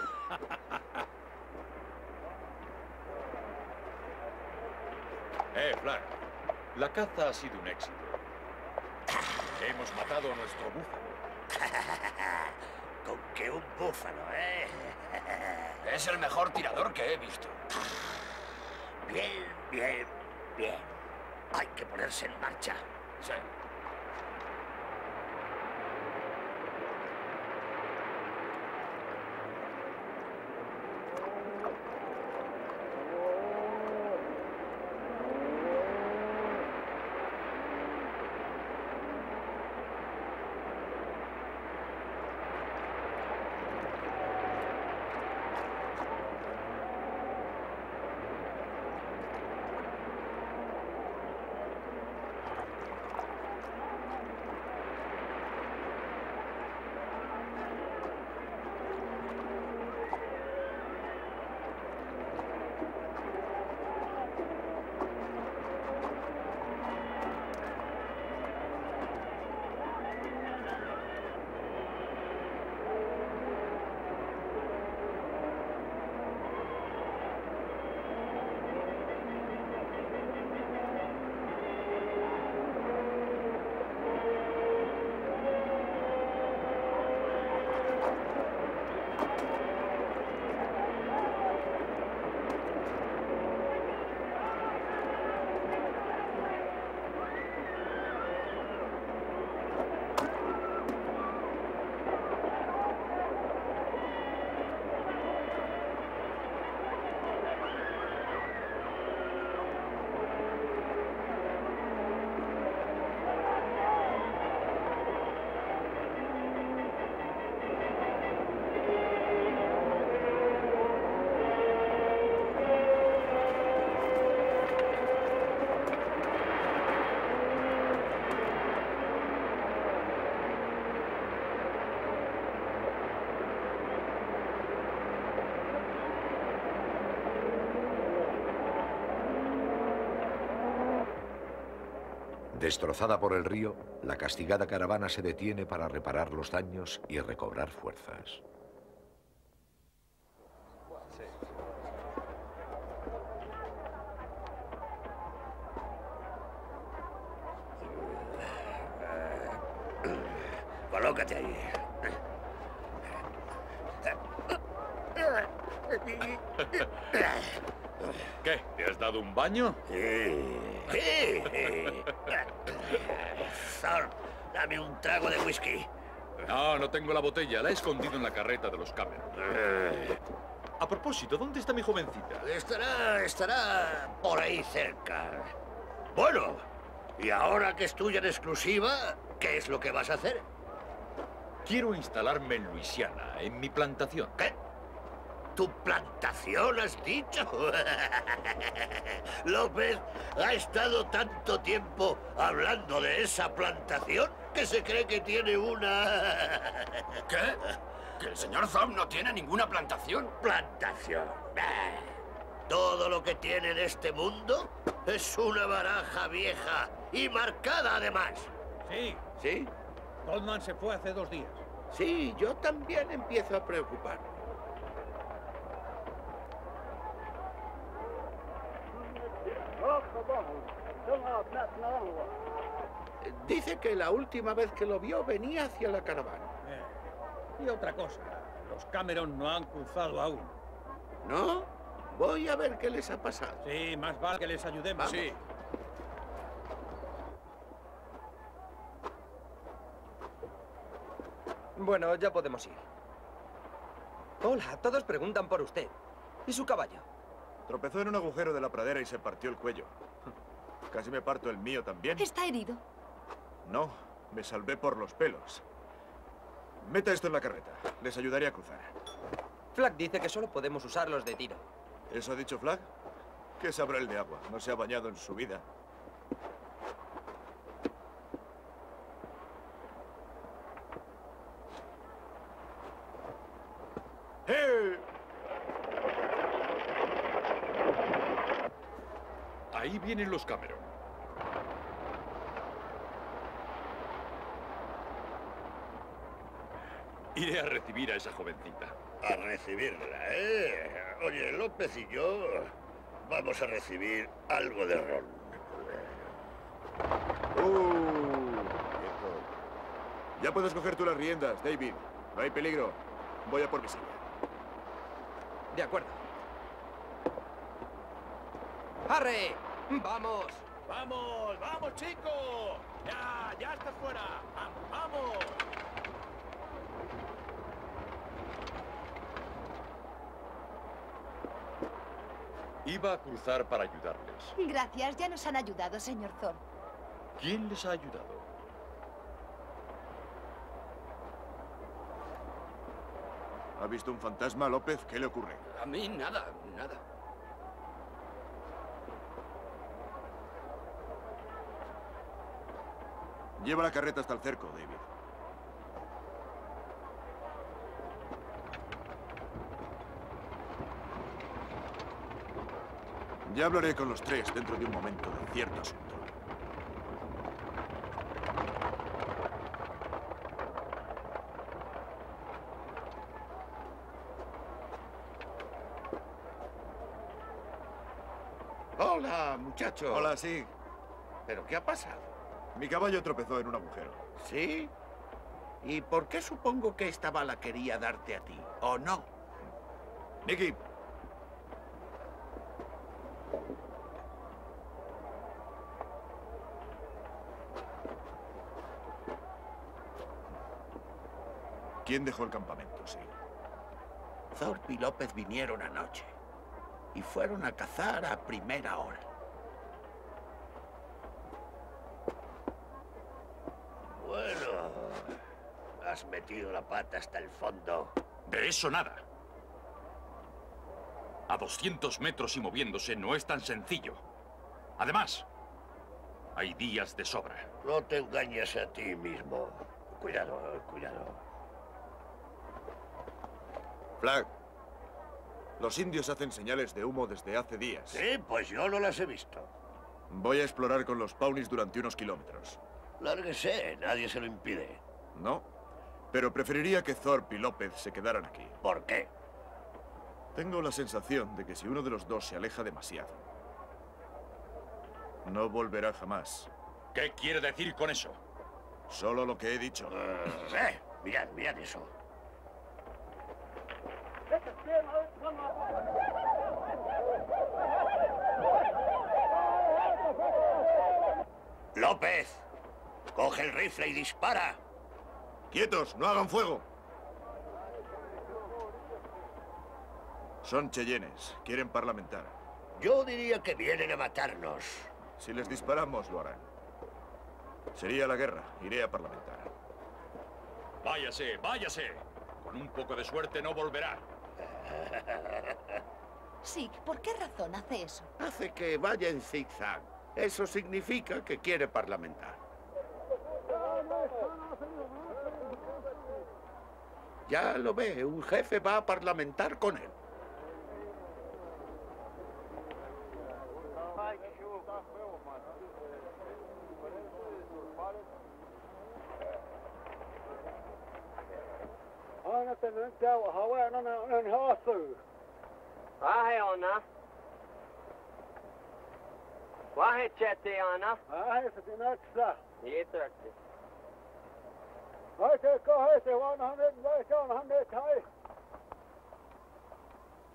Eh, Frank, la caza ha sido un éxito. Hemos matado a nuestro búfalo. Con que un búfalo, ¿eh? Es el mejor tirador que he visto. Bien, bien, bien. Hay que ponerse en marcha. Sí. Destrozada por el río, la castigada caravana se detiene para reparar los daños y recobrar fuerzas. Colócate ahí. ¿Qué? ¿Te has dado un baño? Sí. Sí. Thorpe, dame un trago de whisky. No, no tengo la botella. La he escondido en la carreta de los Cameron. A propósito, ¿dónde está mi jovencita? Estará... estará... por ahí cerca. Bueno, y ahora que es tuya en exclusiva, ¿qué es lo que vas a hacer? Quiero instalarme en Luisiana, en mi plantación. ¿Qué? ¿Tu plantación, has dicho? López ha estado tanto tiempo hablando de esa plantación que se cree que tiene una... ¿Qué? ¿Que el señor Thorpe no tiene ninguna plantación? ¿Plantación? Todo lo que tiene en este mundo es una baraja vieja y marcada, además. Sí. ¿Sí? Coleman se fue hace dos días. Sí, yo también empiezo a preocuparme. Dice que la última vez que lo vio venía hacia la caravana. Eh, y otra cosa, los Cameron no han cruzado aún. ¿No? Voy a ver qué les ha pasado. Sí, más vale que les ayudemos. Vamos. Sí. Bueno, ya podemos ir. Hola, todos preguntan por usted. ¿Y su caballo? Tropezó en un agujero de la pradera y se partió el cuello. Casi me parto el mío también. ¿Está herido? No, me salvé por los pelos. Meta esto en la carreta. Les ayudaré a cruzar. Flag dice que solo podemos usar los de tiro. ¿Eso ha dicho Flag? ¿Qué sabrá el de agua? No se ha bañado en su vida. ¡Eh! Ahí vienen los Cameron. Iré a recibir a esa jovencita. A recibirla, ¿eh? Oye, López y yo vamos a recibir algo de ron. Uh, ya puedes coger tú las riendas, David. No hay peligro. Voy a por mi silla. De acuerdo. ¡Arre! ¡Vamos! ¡Vamos! ¡Vamos, chicos! ¡Ya! ¡Ya estás fuera! ¡Vamos! Iba a cruzar para ayudarles. Gracias, ya nos han ayudado, señor Thorpe. ¿Quién les ha ayudado? ¿Ha visto un fantasma, López? ¿Qué le ocurre? A mí nada, nada. Lleva la carreta hasta el cerco, David. Ya hablaré con los tres dentro de un momento de cierto asunto. Hola, muchacho. Hola, Sig. ¿Pero qué ha pasado? Mi caballo tropezó en un agujero. ¿Sí? ¿Y por qué supongo que esta bala quería darte a ti? ¿O no? Nicky. ¿Quién dejó el campamento, sí? Thorpe y López vinieron anoche y fueron a cazar a primera hora. Bueno, has metido la pata hasta el fondo. De eso nada. A doscientos metros y moviéndose no es tan sencillo. Además, hay días de sobra. No te engañes a ti mismo. Cuidado, cuidado. Flag, los indios hacen señales de humo desde hace días. Sí, pues yo no las he visto. Voy a explorar con los Paunis durante unos kilómetros. Lárguese, nadie se lo impide. No, pero preferiría que Thorpe y López se quedaran aquí. ¿Por qué? Tengo la sensación de que si uno de los dos se aleja demasiado, no volverá jamás. ¿Qué quiere decir con eso? Solo lo que he dicho. Uh, eh, mirad, mirad eso. López, coge el rifle y dispara. Quietos, no hagan fuego. Son Cheyennes, quieren parlamentar. Yo diría que vienen a matarnos. Si les disparamos, lo harán. Sería la guerra, iré a parlamentar. Váyase, váyase. Con un poco de suerte no volverá. Sig, ¿por qué razón hace eso? Hace que vaya en zigzag. Eso significa que quiere parlamentar. Ya lo ve, un jefe va a parlamentar con él.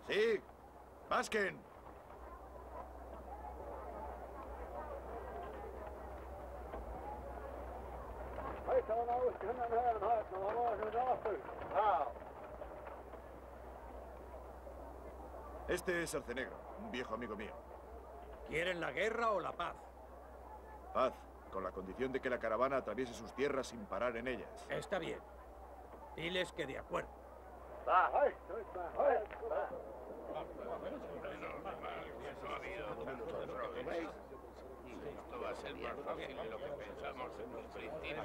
Sí, Basquen. Ahí está. when I was ten and a half, I was in office. How? Este es Arce Negro, un viejo amigo mío. ¿Quieren la guerra o la paz? Paz, con la condición de que la caravana atraviese sus tierras sin parar en ellas. Está bien. Diles que de acuerdo. Va. Esto va a ser más fácil de lo que pensamos en un principio.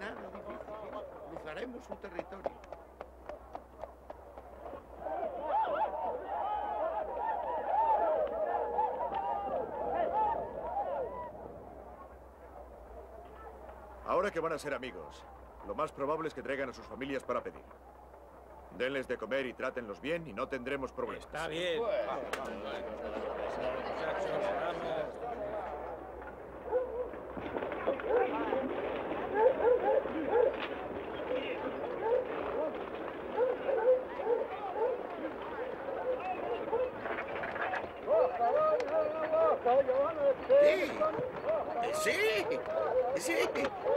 Nada difícil. Cruzaremos su territorio. Ahora que van a ser amigos, lo más probable es que traigan a sus familias para pedir. Denles de comer y trátenlos bien y no tendremos problemas. Está bien. Sí, sí,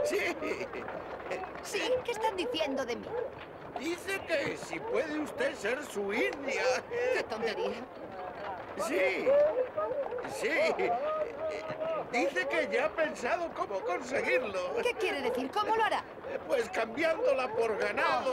sí, sí. ¿Qué están diciendo de mí? Dice que si puede usted ser su india. ¡Qué tontería! Sí, sí. Dice que ya ha pensado cómo conseguirlo. ¿Qué quiere decir? ¿Cómo lo hará? Pues cambiándola por ganado.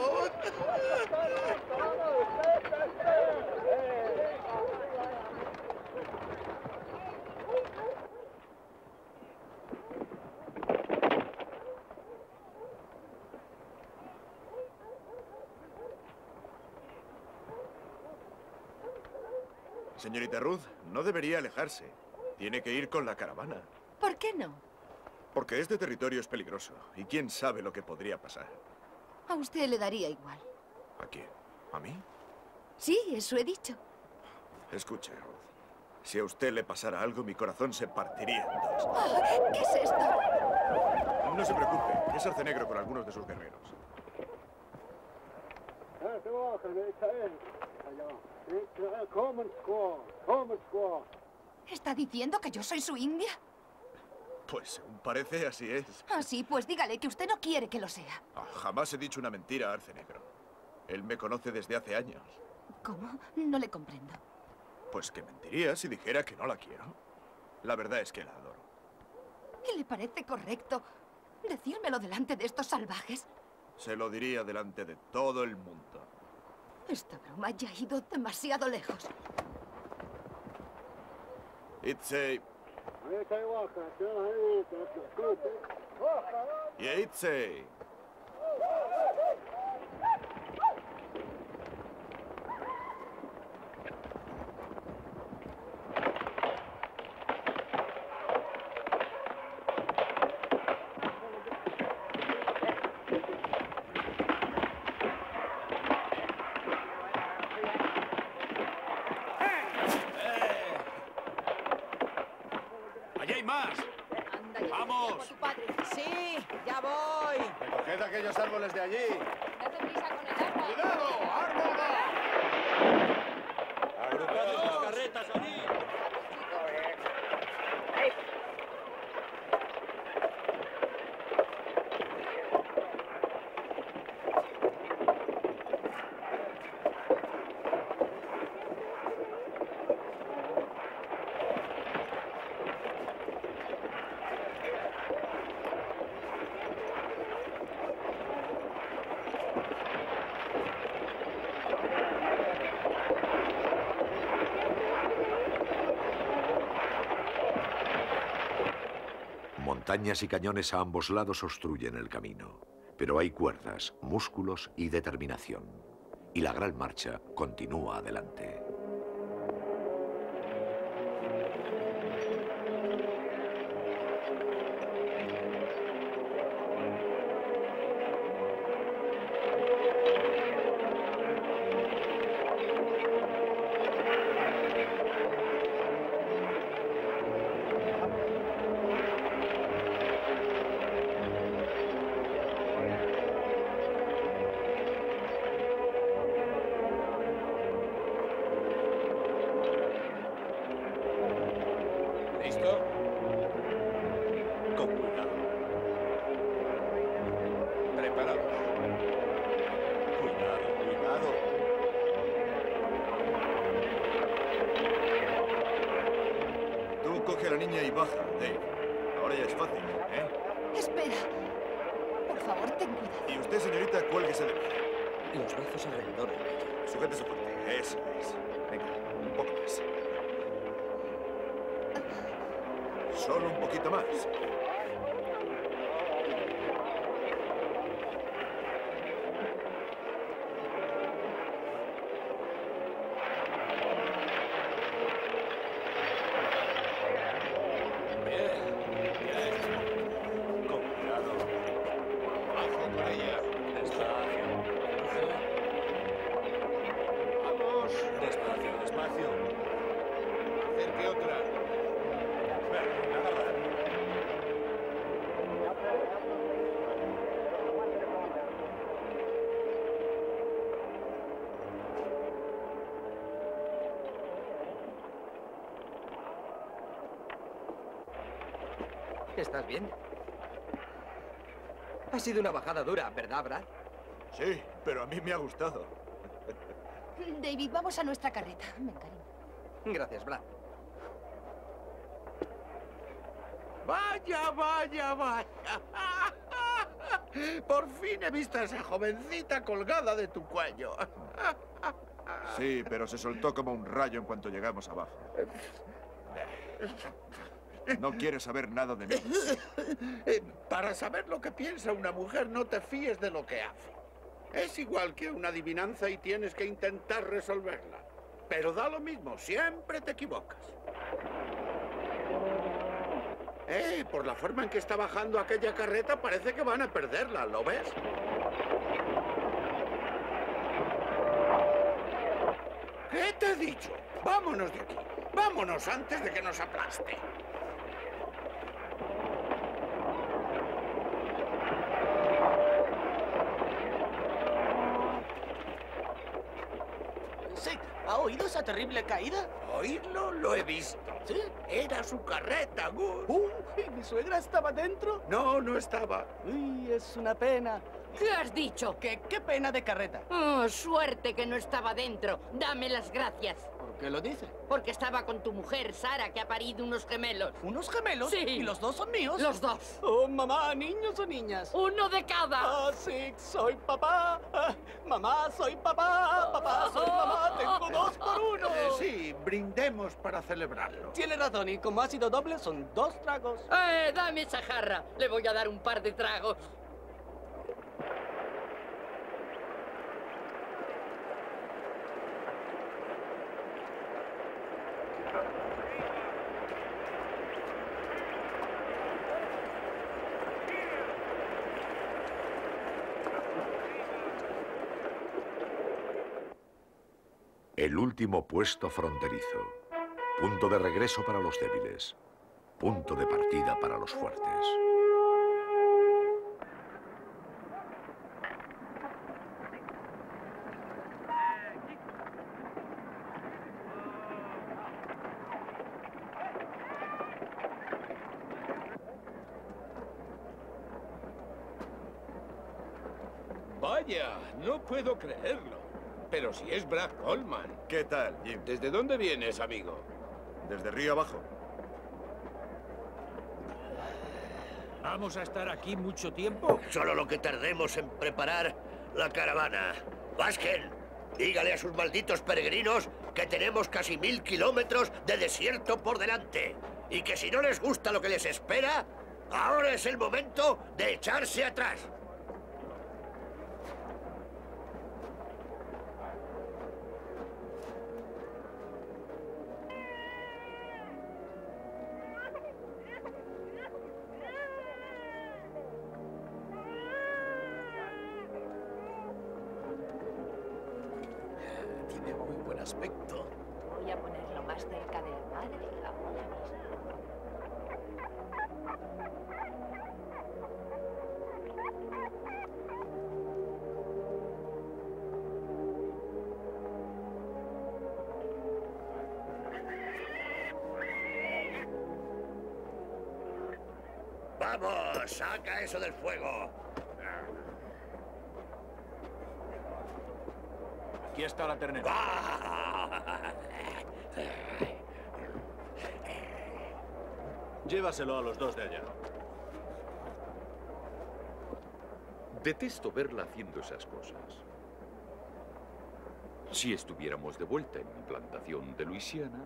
Señorita Ruth, no debería alejarse. Tiene que ir con la caravana. ¿Por qué no? Porque este territorio es peligroso y quién sabe lo que podría pasar. A usted le daría igual. ¿A quién? ¿A mí? Sí, eso he dicho. Escuche, Ruth. Si a usted le pasara algo, mi corazón se partiría en dos. Oh, ¿qué es esto? No se preocupe, es Arce Negro con algunos de sus guerreros. ¿Está diciendo que yo soy su india? Pues según parece, así es. Ah, sí, pues dígale que usted no quiere que lo sea. Ah, jamás he dicho una mentira a Arce Negro. Él me conoce desde hace años. ¿Cómo? No le comprendo. Pues que mentiría si dijera que no la quiero. La verdad es que la adoro. ¿Y le parece correcto decírmelo delante de estos salvajes? Se lo diría delante de todo el mundo. Esta broma ya ha ido demasiado lejos. It's a... Yeah, it's a... Montañas y cañones a ambos lados obstruyen el camino, pero hay cuerdas, músculos y determinación. Y la gran marcha continúa adelante. baja, Dave. Ahora ya es fácil, ¿eh? Espera. Por favor, ten cuidado. Y usted, señorita, cuélguese de mí. Los brazos alrededor del cuello. Sujétese fuerte. Eso es. Venga, un poco más. Solo un poquito más. ¿Estás bien? Ha sido una bajada dura, ¿verdad, Brad? Sí, pero a mí me ha gustado. David, vamos a nuestra carreta. Me encariño. Gracias, Brad. Vaya, vaya, vaya. Por fin he visto a esa jovencita colgada de tu cuello. Sí, pero se soltó como un rayo en cuanto llegamos abajo. No quiere saber nada de mí. Para saber lo que piensa una mujer, no te fíes de lo que hace. Es igual que una adivinanza y tienes que intentar resolverla. Pero da lo mismo, siempre te equivocas. Eh, por la forma en que está bajando aquella carreta, parece que van a perderla, ¿lo ves? ¿Qué te he dicho? Vámonos de aquí. Vámonos antes de que nos aplaste. ¿Ha oído esa terrible caída? Oírlo lo he visto. ¿Sí? Era su carreta, Gus. Uh, ¿Y mi suegra estaba dentro? No, no estaba. Uy, es una pena. ¿Qué has dicho? ¿Qué, qué pena de carreta? Oh, suerte que no estaba dentro. Dame las gracias. ¿Por qué lo dice? Porque estaba con tu mujer, Sara, que ha parido unos gemelos. ¿Unos gemelos? Sí. ¿Y los dos son míos? Los dos. Oh, mamá, ¿niños o niñas? Uno de cada. Ah, sí, soy papá. Ah, mamá, soy papá. Papá, soy mamá. Tengo dos por uno. Eh, sí, brindemos para celebrarlo. Tiene razón, y como ha sido doble, son dos tragos. Eh, dame esa jarra. Le voy a dar un par de tragos. El último puesto fronterizo. Punto de regreso para los débiles. Punto de partida para los fuertes. Vaya, no puedo creerlo. Pero si es Brad Coleman. ¿Qué tal, Jim? ¿Desde dónde vienes, amigo? Desde río abajo. ¿Vamos a estar aquí mucho tiempo? Solo lo que tardemos en preparar la caravana. Basquen, dígale a sus malditos peregrinos que tenemos casi mil kilómetros de desierto por delante. Y que si no les gusta lo que les espera, ahora es el momento de echarse atrás. ¡Vamos! ¡Saca eso del fuego! Aquí está la ternera. ¡Ah! Llévaselo a los dos de allá. Detesto verla haciendo esas cosas. Si estuviéramos de vuelta en mi plantación de Luisiana,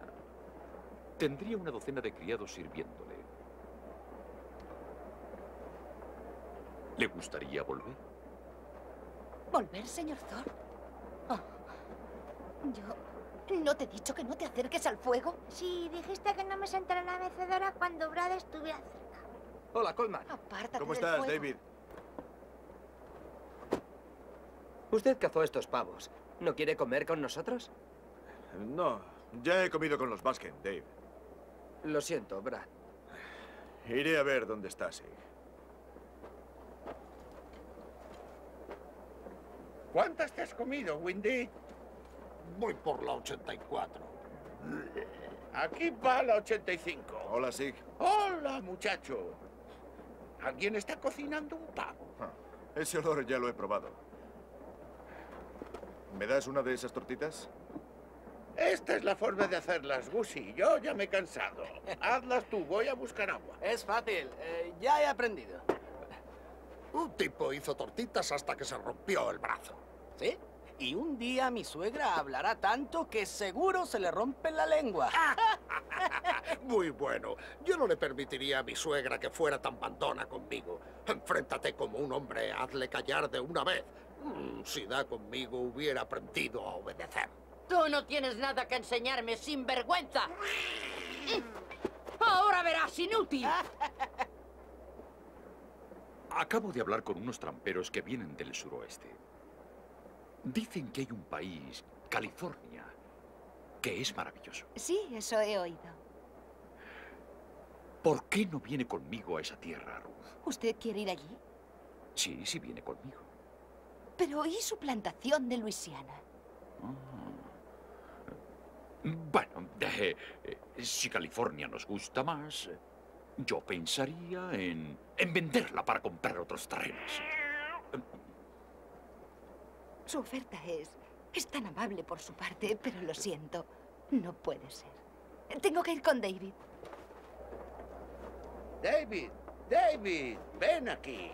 tendría una docena de criados sirviéndole. ¿Le gustaría volver? ¿Volver, señor Thorpe? Oh. Yo... ¿No te he dicho que no te acerques al fuego? Sí, dijiste que no me sentara en la mecedora cuando Brad estuviera cerca. Hola, Coleman. Apártate ¿Cómo del estás, fuego. David? Usted cazó estos pavos. ¿No quiere comer con nosotros? No, ya he comido con los Basquen, Dave. Lo siento, Brad. Iré a ver dónde está Sig. ¿Cuántas te has comido, Windy? Voy por la ochenta y cuatro. Aquí va la ochenta y cinco. Hola, Sig. Hola, muchacho. ¿Alguien está cocinando un pavo? Ah, ese olor ya lo he probado. ¿Me das una de esas tortitas? Esta es la forma de hacerlas, Gussie. Yo ya me he cansado. Hazlas tú, voy a buscar agua. Es fácil, eh, ya he aprendido. Un tipo hizo tortitas hasta que se rompió el brazo. ¿Sí? Y un día mi suegra hablará tanto que seguro se le rompe la lengua. Muy bueno. Yo no le permitiría a mi suegra que fuera tan bandona conmigo. Enfréntate como un hombre, hazle callar de una vez. Mm, si da conmigo, hubiera aprendido a obedecer. Tú no tienes nada que enseñarme, sinvergüenza. Ahora verás, inútil. Acabo de hablar con unos tramperos que vienen del suroeste. Dicen que hay un país, California, que es maravilloso. Sí, eso he oído. ¿Por qué no viene conmigo a esa tierra, Ruth? ¿Usted quiere ir allí? Sí, sí viene conmigo. Pero ¿y su plantación de Luisiana? Oh. Bueno, eh, eh, si California nos gusta más, yo pensaría en, en venderla para comprar otros terrenos. Su oferta es, es tan amable por su parte, pero lo siento, no puede ser. Tengo que ir con David. David, David, ven aquí.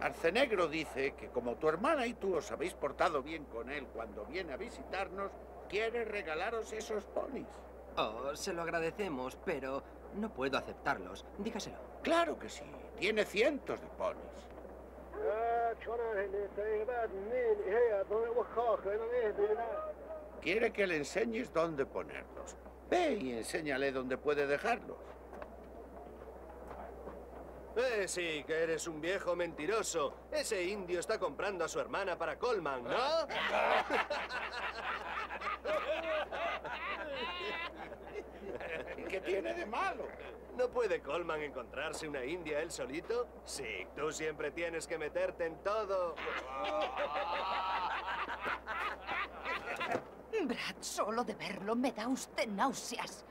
Arce Negro dice que como tu hermana y tú os habéis portado bien con él cuando viene a visitarnos, quiere regalaros esos ponis. Oh, se lo agradecemos, pero no puedo aceptarlos. Dígaselo. Claro que sí. Tiene cientos de ponis. Quiere que le enseñes dónde ponerlos. Ve y enséñale dónde puede dejarlos. Eh, sí, que eres un viejo mentiroso. Ese indio está comprando a su hermana para Coleman, ¿no? ¿Qué tiene de malo? ¿No puede Coleman encontrarse una india él solito? Sí, tú siempre tienes que meterte en todo. Brad, solo de verlo me da usted náuseas.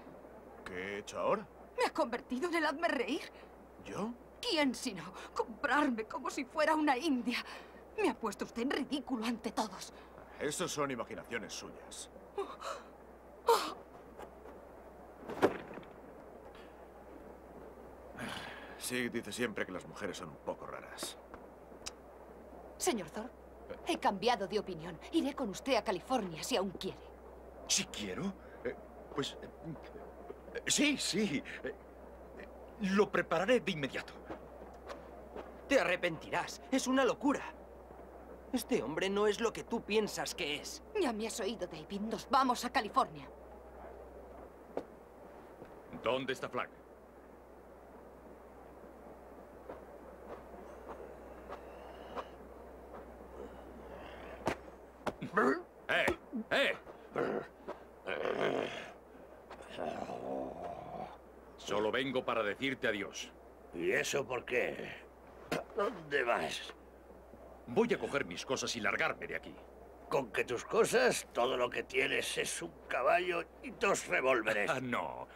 ¿Qué he hecho ahora? ¿Me ha convertido en el hazme reír? ¿Yo? ¿Quién sino comprarme como si fuera una india? Me ha puesto usted en ridículo ante todos. Esas son imaginaciones suyas. Oh. Oh. Sí, dice siempre que las mujeres son un poco raras. Señor Thorpe, he cambiado de opinión. Iré con usted a California si aún quiere. ¿Si quiero? Eh, pues... Eh, sí, sí. Eh, Lo prepararé de inmediato. Te arrepentirás. Es una locura. Este hombre no es lo que tú piensas que es. Ya me has oído, David. Nos vamos a California. ¿Dónde está Frank? ¡Eh! ¡Eh! Solo vengo para decirte adiós. ¿Y eso por qué? ¿Dónde vas? Voy a coger mis cosas y largarme de aquí. Con que tus cosas, todo lo que tienes es un caballo y dos revólveres. Ah, no.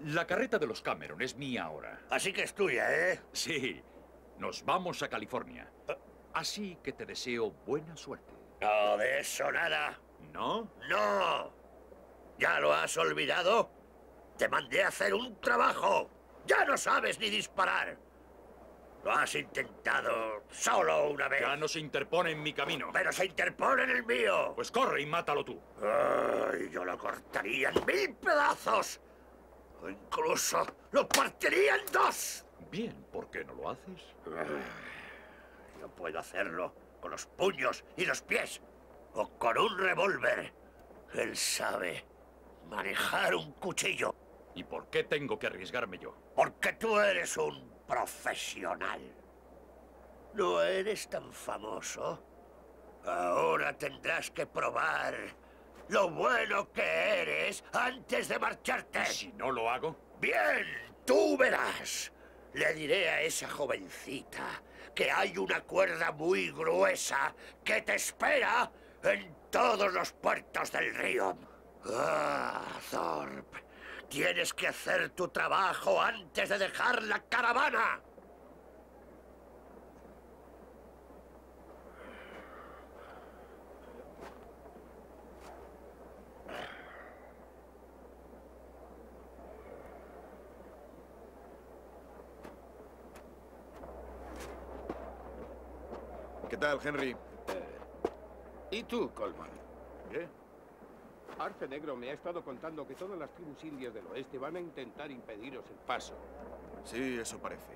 La carreta de los Cameron es mía ahora. Así que es tuya, ¿eh? Sí. Nos vamos a California. Así que te deseo buena suerte. No, de eso nada. ¿No? ¡No! ¿Ya lo has olvidado? ¡Te mandé a hacer un trabajo! ¡Ya no sabes ni disparar! Lo has intentado solo una vez. Ya no se interpone en mi camino. ¡Pero se interpone en el mío! Pues corre y mátalo tú. ¡Ay, yo lo cortaría en mil pedazos! O incluso lo partiría en dos. Bien, ¿por qué no lo haces? Yo puedo hacerlo con los puños y los pies. O con un revólver. Él sabe manejar un cuchillo. ¿Y por qué tengo que arriesgarme yo? Porque tú eres un profesional. No eres tan famoso. Ahora tendrás que probar lo bueno que eres antes de marcharte. ¿Y si no lo hago? Bien, tú verás. Le diré a esa jovencita que hay una cuerda muy gruesa que te espera en todos los puertos del río. Ah, Thorpe. Tienes que hacer tu trabajo antes de dejar la caravana. ¿Qué tal, Henry? Eh, ¿Y tú, Coleman? ¿Qué? Arce Negro me ha estado contando que todas las tribus indias del oeste van a intentar impediros el paso. Sí, eso parece.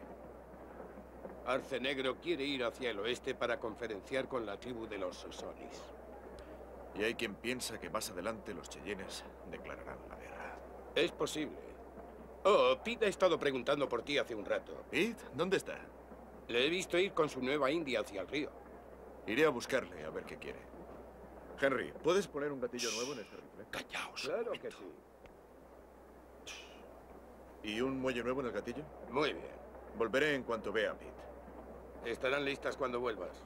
Arce Negro quiere ir hacia el oeste para conferenciar con la tribu de los Osonis. Y hay quien piensa que más adelante los Cheyennes declararán la guerra. Es posible. Oh, Pete ha estado preguntando por ti hace un rato. ¿Pete? ¿Dónde está? Le he visto ir con su nueva india hacia el río. Iré a buscarle a ver qué quiere. Henry, ¿puedes poner un gatillo nuevo en este rifle? Callaos. Claro que sí. ¿Y un muelle nuevo en el gatillo? Muy bien. Volveré en cuanto vea a Pete. Estarán listas cuando vuelvas.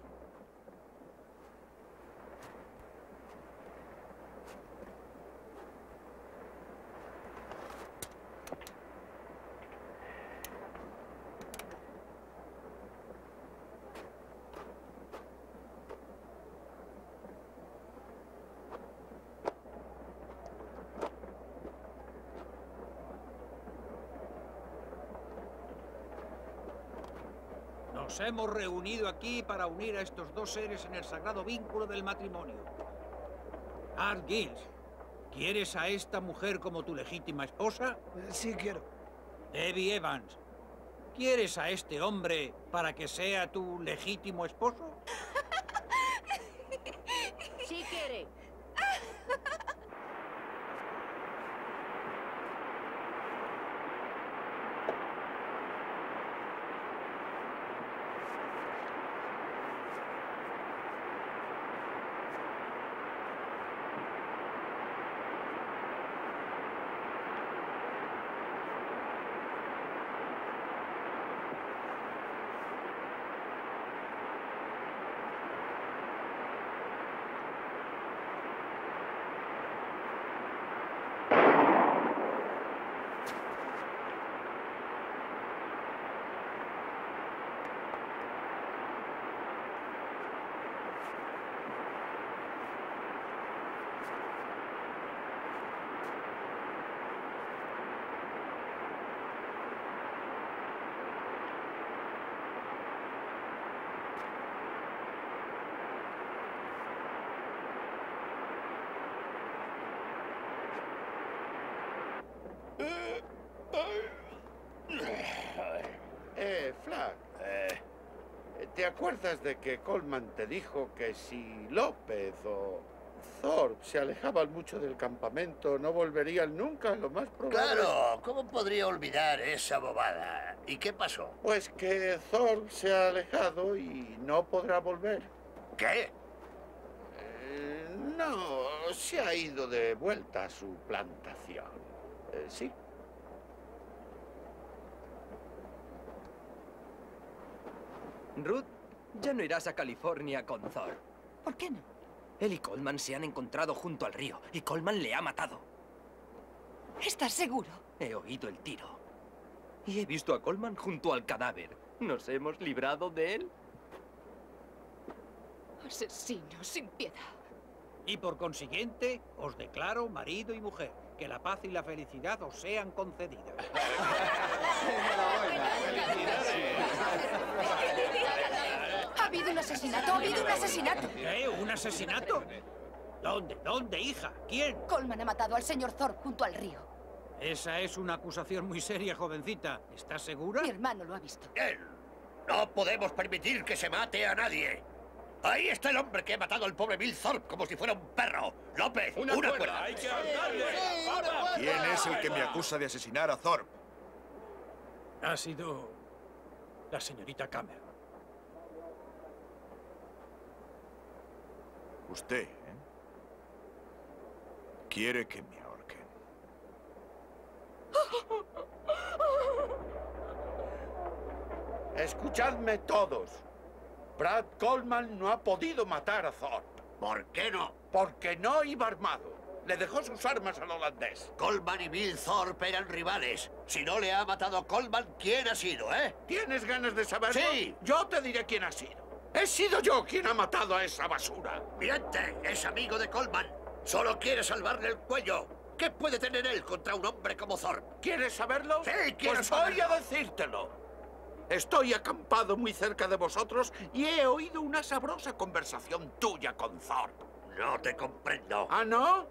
Nos hemos reunido aquí para unir a estos dos seres en el sagrado vínculo del matrimonio. Art Gills, ¿quieres a esta mujer como tu legítima esposa? Sí, quiero. Debbie Evans, ¿quieres a este hombre para que sea tu legítimo esposo? Sí, quiere. Eh, Flag, eh, ¿te acuerdas de que Coleman te dijo que si López o Thorpe se alejaban mucho del campamento, no volverían nunca, lo más probable? Claro, ¿cómo podría olvidar esa bobada? ¿Y qué pasó? Pues que Thorpe se ha alejado y no podrá volver. ¿Qué? Eh, no, se ha ido de vuelta a su plantación, eh, sí. Ruth, ya no irás a California con Thorpe. ¿Por qué no? Él y Coleman se han encontrado junto al río y Coleman le ha matado. ¿Estás seguro? He oído el tiro. Y he visto a Coleman junto al cadáver. ¿Nos hemos librado de él? Asesino sin piedad. Y por consiguiente, os declaro marido y mujer. que la paz y la felicidad os sean concedidas. Ha habido un asesinato, ha habido un asesinato. ¿Qué? ¿Un asesinato? ¿Dónde? ¿Dónde, hija? ¿Quién? Coleman ha matado al señor Thorpe junto al río. Esa es una acusación muy seria, jovencita. ¿Estás segura? Mi hermano lo ha visto. Él. No podemos permitir que se mate a nadie. Ahí está el hombre que ha matado al pobre Bill Thorpe como si fuera un perro. López, una, una cuerda. cuerda. Hay que hablarle. Sí, una ¿Quién es el que me acusa de asesinar a Thorpe? Ha sido la señorita Cameron. Usted, ¿eh? Quiere que me ahorquen. Escuchadme todos. Brad Coleman no ha podido matar a Thorpe. ¿Por qué no? Porque no iba armado. Le dejó sus armas al holandés. Coleman y Bill Thorpe eran rivales. Si no le ha matado Coleman, ¿quién ha sido, eh? ¿Tienes ganas de saberlo? Sí. Yo te diré quién ha sido. He sido yo quien ha matado a esa basura. Miente, es amigo de Coleman. Solo quiere salvarle el cuello. ¿Qué puede tener él contra un hombre como Thorpe? ¿Quieres saberlo? Sí, quiero pues saberlo. Voy a decírtelo. Estoy acampado muy cerca de vosotros y he oído una sabrosa conversación tuya con Thorpe. No te comprendo. ¿Ah, no?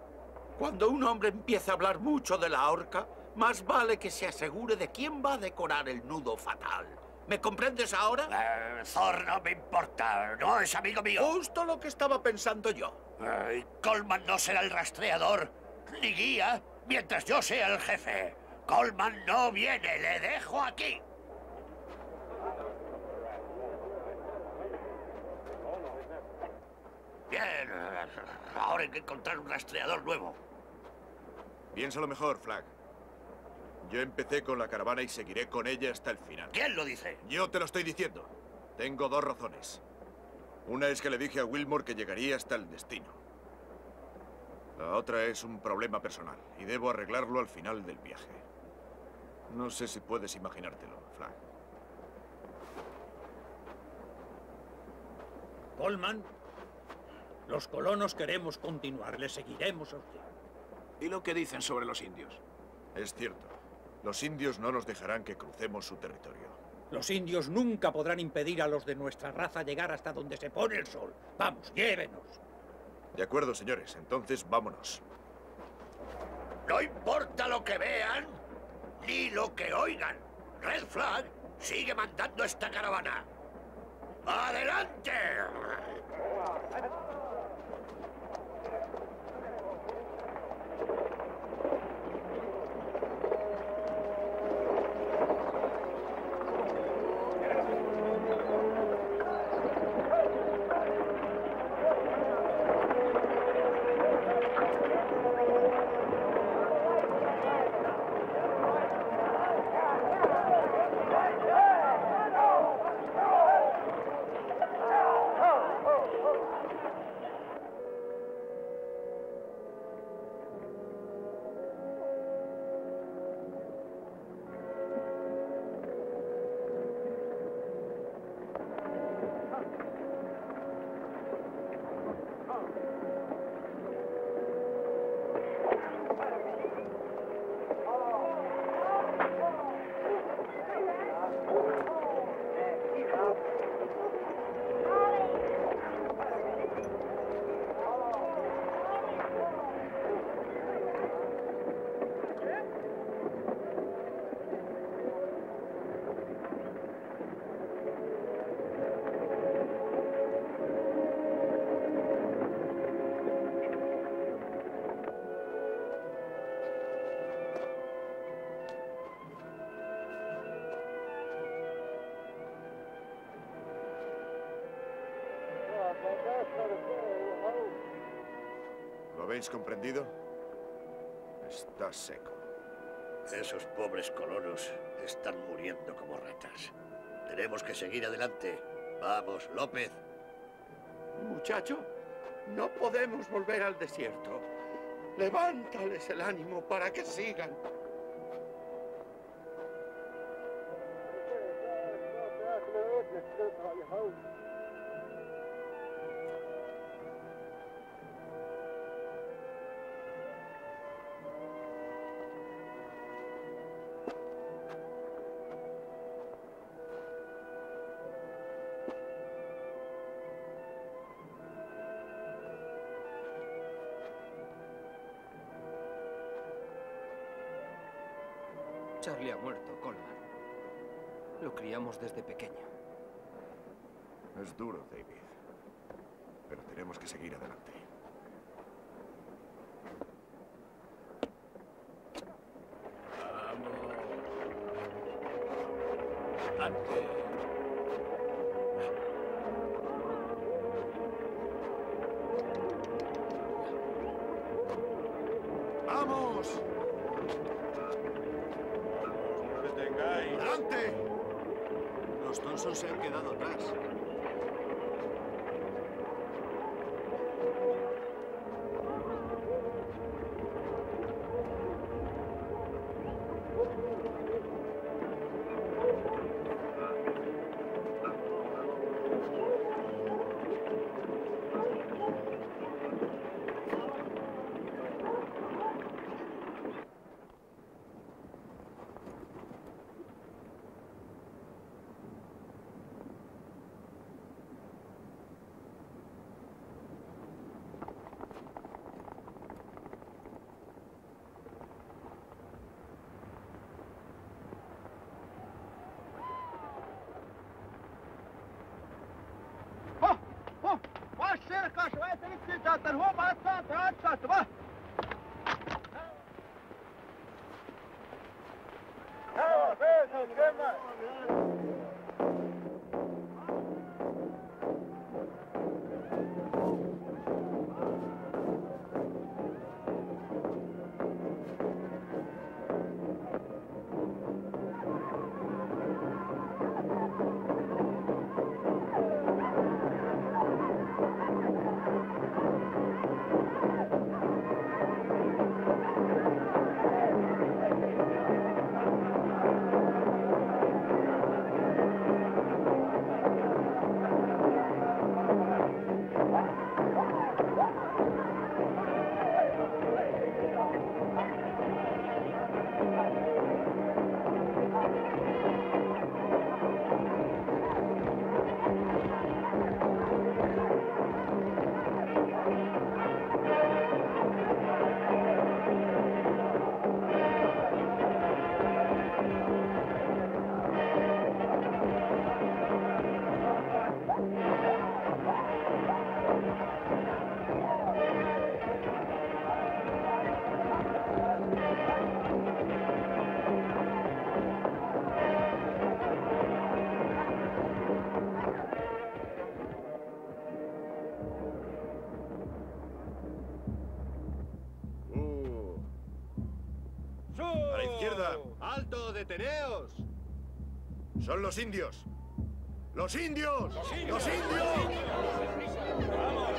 Cuando un hombre empieza a hablar mucho de la horca, más vale que se asegure de quién va a decorar el nudo fatal. ¿Me comprendes ahora? Uh, Thorpe no me importa. No es amigo mío. Justo lo que estaba pensando yo. Uh, Coleman no será el rastreador ni guía mientras yo sea el jefe. Coleman no viene. Le dejo aquí. Bien, ahora hay que encontrar un rastreador nuevo. Piénsalo mejor, Flag. Yo empecé con la caravana y seguiré con ella hasta el final. ¿Quién lo dice? Yo te lo estoy diciendo. Tengo dos razones. Una es que le dije a Wilmore que llegaría hasta el destino. La otra es un problema personal y debo arreglarlo al final del viaje. No sé si puedes imaginártelo, Flag. Coleman... Los colonos queremos continuar. Le seguiremos a usted. ¿Y lo que dicen sobre los indios? Es cierto. Los indios no nos dejarán que crucemos su territorio. Los indios nunca podrán impedir a los de nuestra raza llegar hasta donde se pone el sol. Vamos, llévenos. De acuerdo, señores. Entonces, vámonos. No importa lo que vean, ni lo que oigan. Red Flag sigue mandando esta caravana. ¡Adelante! ¿Habéis comprendido? Está seco. Esos pobres colonos están muriendo como ratas. Tenemos que seguir adelante. Vamos, López. Muchacho, no podemos volver al desierto. Levántales el ánimo para que sigan. Charlie ha muerto, Coleman. Lo criamos desde pequeño. Es duro, David. Pero tenemos que seguir adelante. ¡Vamos! ¡Adelante! ¡Vamos! ¡No os detengáis! ¡Adelante! Los Thompson se han quedado atrás. ¡Alto, deteneos! ¡Son los indios! ¡Los indios! ¡Los indios! ¡Los indios! ¡Vamos!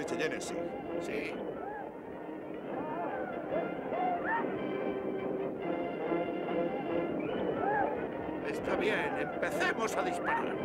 y Cheyennes, sí. Sí. Está bien, empecemos a disparar.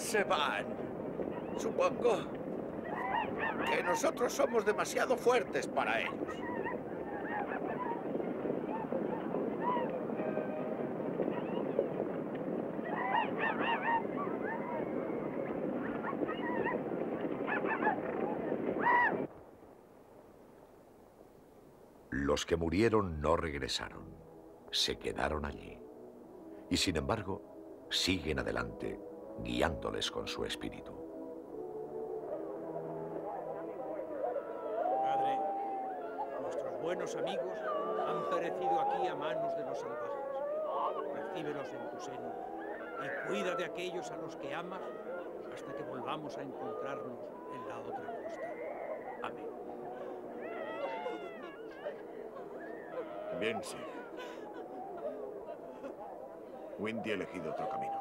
Se van. Supongo que nosotros somos demasiado fuertes para ellos. Los que murieron no regresaron, se quedaron allí. Y sin embargo, siguen adelante, guiándoles con su espíritu. Padre, nuestros buenos amigos han perecido aquí a manos de los salvajes. Recíbelos en tu seno y cuida de aquellos a los que amas hasta que volvamos a encontrarnos en la otra costa. Amén. Bien, sí. Windy ha elegido otro camino.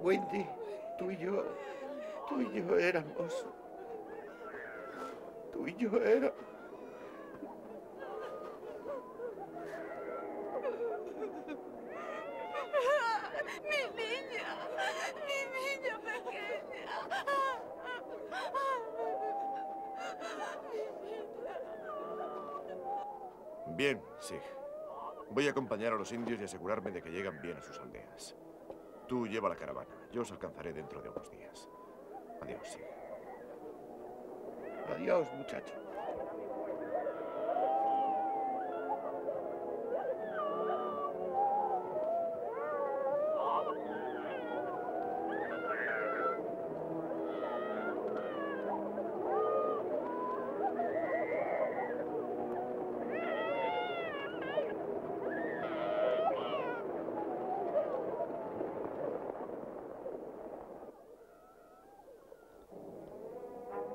Windy, tú y yo, tú y yo éramos, tú y yo éramos. Mi niña, mi niña pequeña. Bien, sí. Voy a acompañar a los indios y asegurarme de que llegan bien a sus aldeas. Tú lleva la caravana. Yo os alcanzaré dentro de unos días. Adiós, sí. Adiós, muchacho.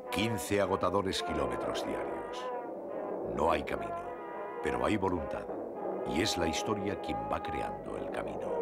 quince agotadores kilómetros diarios. No hay camino, pero hay voluntad, y es la historia quien va creando el camino.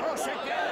¡No se queden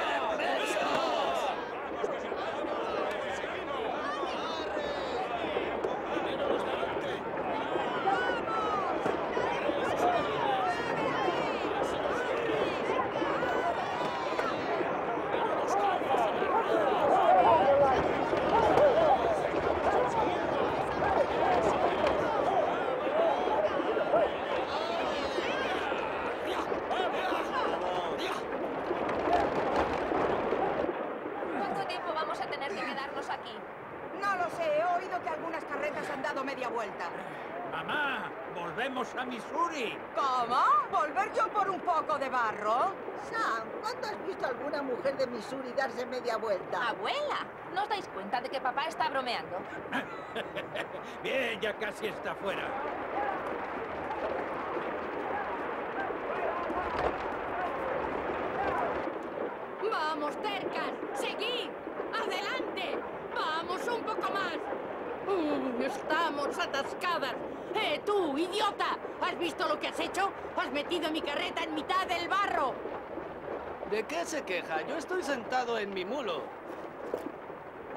a Missouri! ¿Cómo? ¿Volver yo por un poco de barro? Sam, ¿cuándo has visto a alguna mujer de Missouri darse media vuelta? ¡Abuela! ¿No os dais cuenta de que papá está bromeando? Bien, ya casi está fuera. ¡Vamos, cercas! ¡Seguid! ¡Adelante! ¡Vamos un poco más! Uh, ¡Estamos atascadas! ¡Eh, tú, idiota! ¿Has visto lo que has hecho? ¡Has metido mi carreta en mitad del barro! ¿De qué se queja? Yo estoy sentado en mi mulo.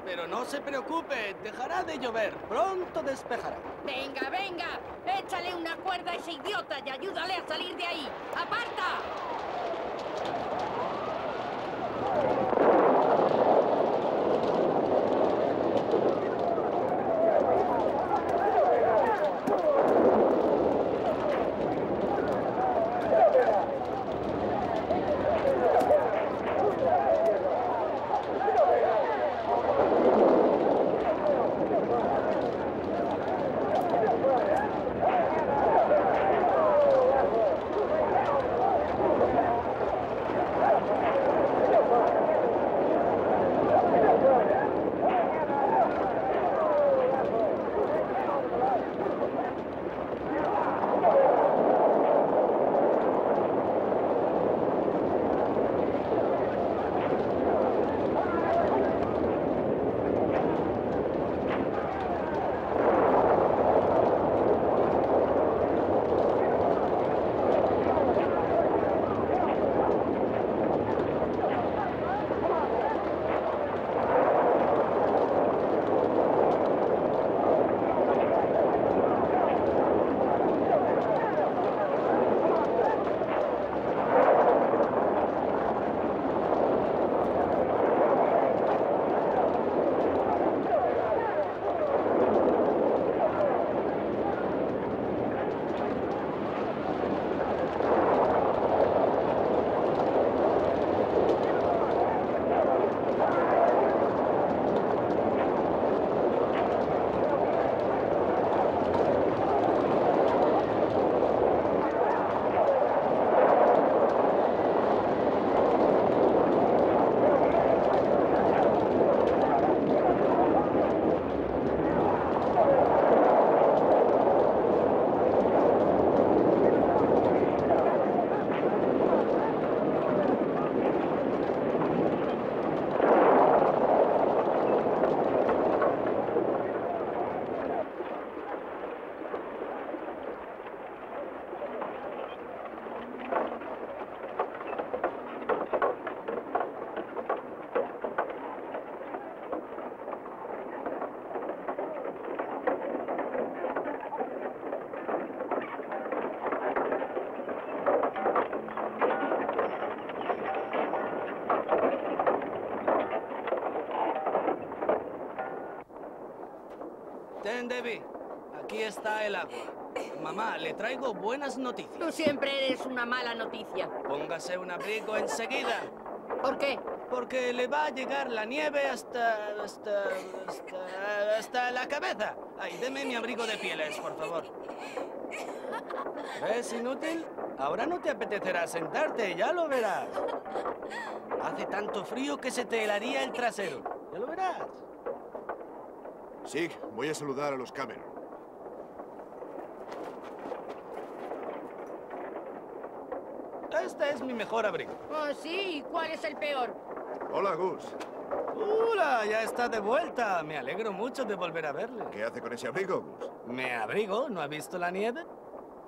Pero no se preocupe, dejará de llover. Pronto despejará. ¡Venga, venga! ¡Échale una cuerda a ese idiota y ayúdale a salir de ahí! ¡Aparta! Debbie, aquí está el agua. Mamá, le traigo buenas noticias. Tú siempre eres una mala noticia. Póngase un abrigo enseguida. ¿Por qué? Porque le va a llegar la nieve hasta... hasta... hasta, hasta la cabeza. Ay, deme mi abrigo de pieles, por favor. ¿Ves, inútil? Ahora no te apetecerá sentarte, ya lo verás. Hace tanto frío que se te helaría el trasero. Ya lo verás. Sig, voy a saludar a los Cameron. Este es mi mejor abrigo. Oh, sí. ¿Cuál es el peor? Hola, Gus. ¡Hola! Ya está de vuelta. Me alegro mucho de volver a verle. ¿Qué hace con ese abrigo, Gus? Me abrigo. ¿No ha visto la nieve?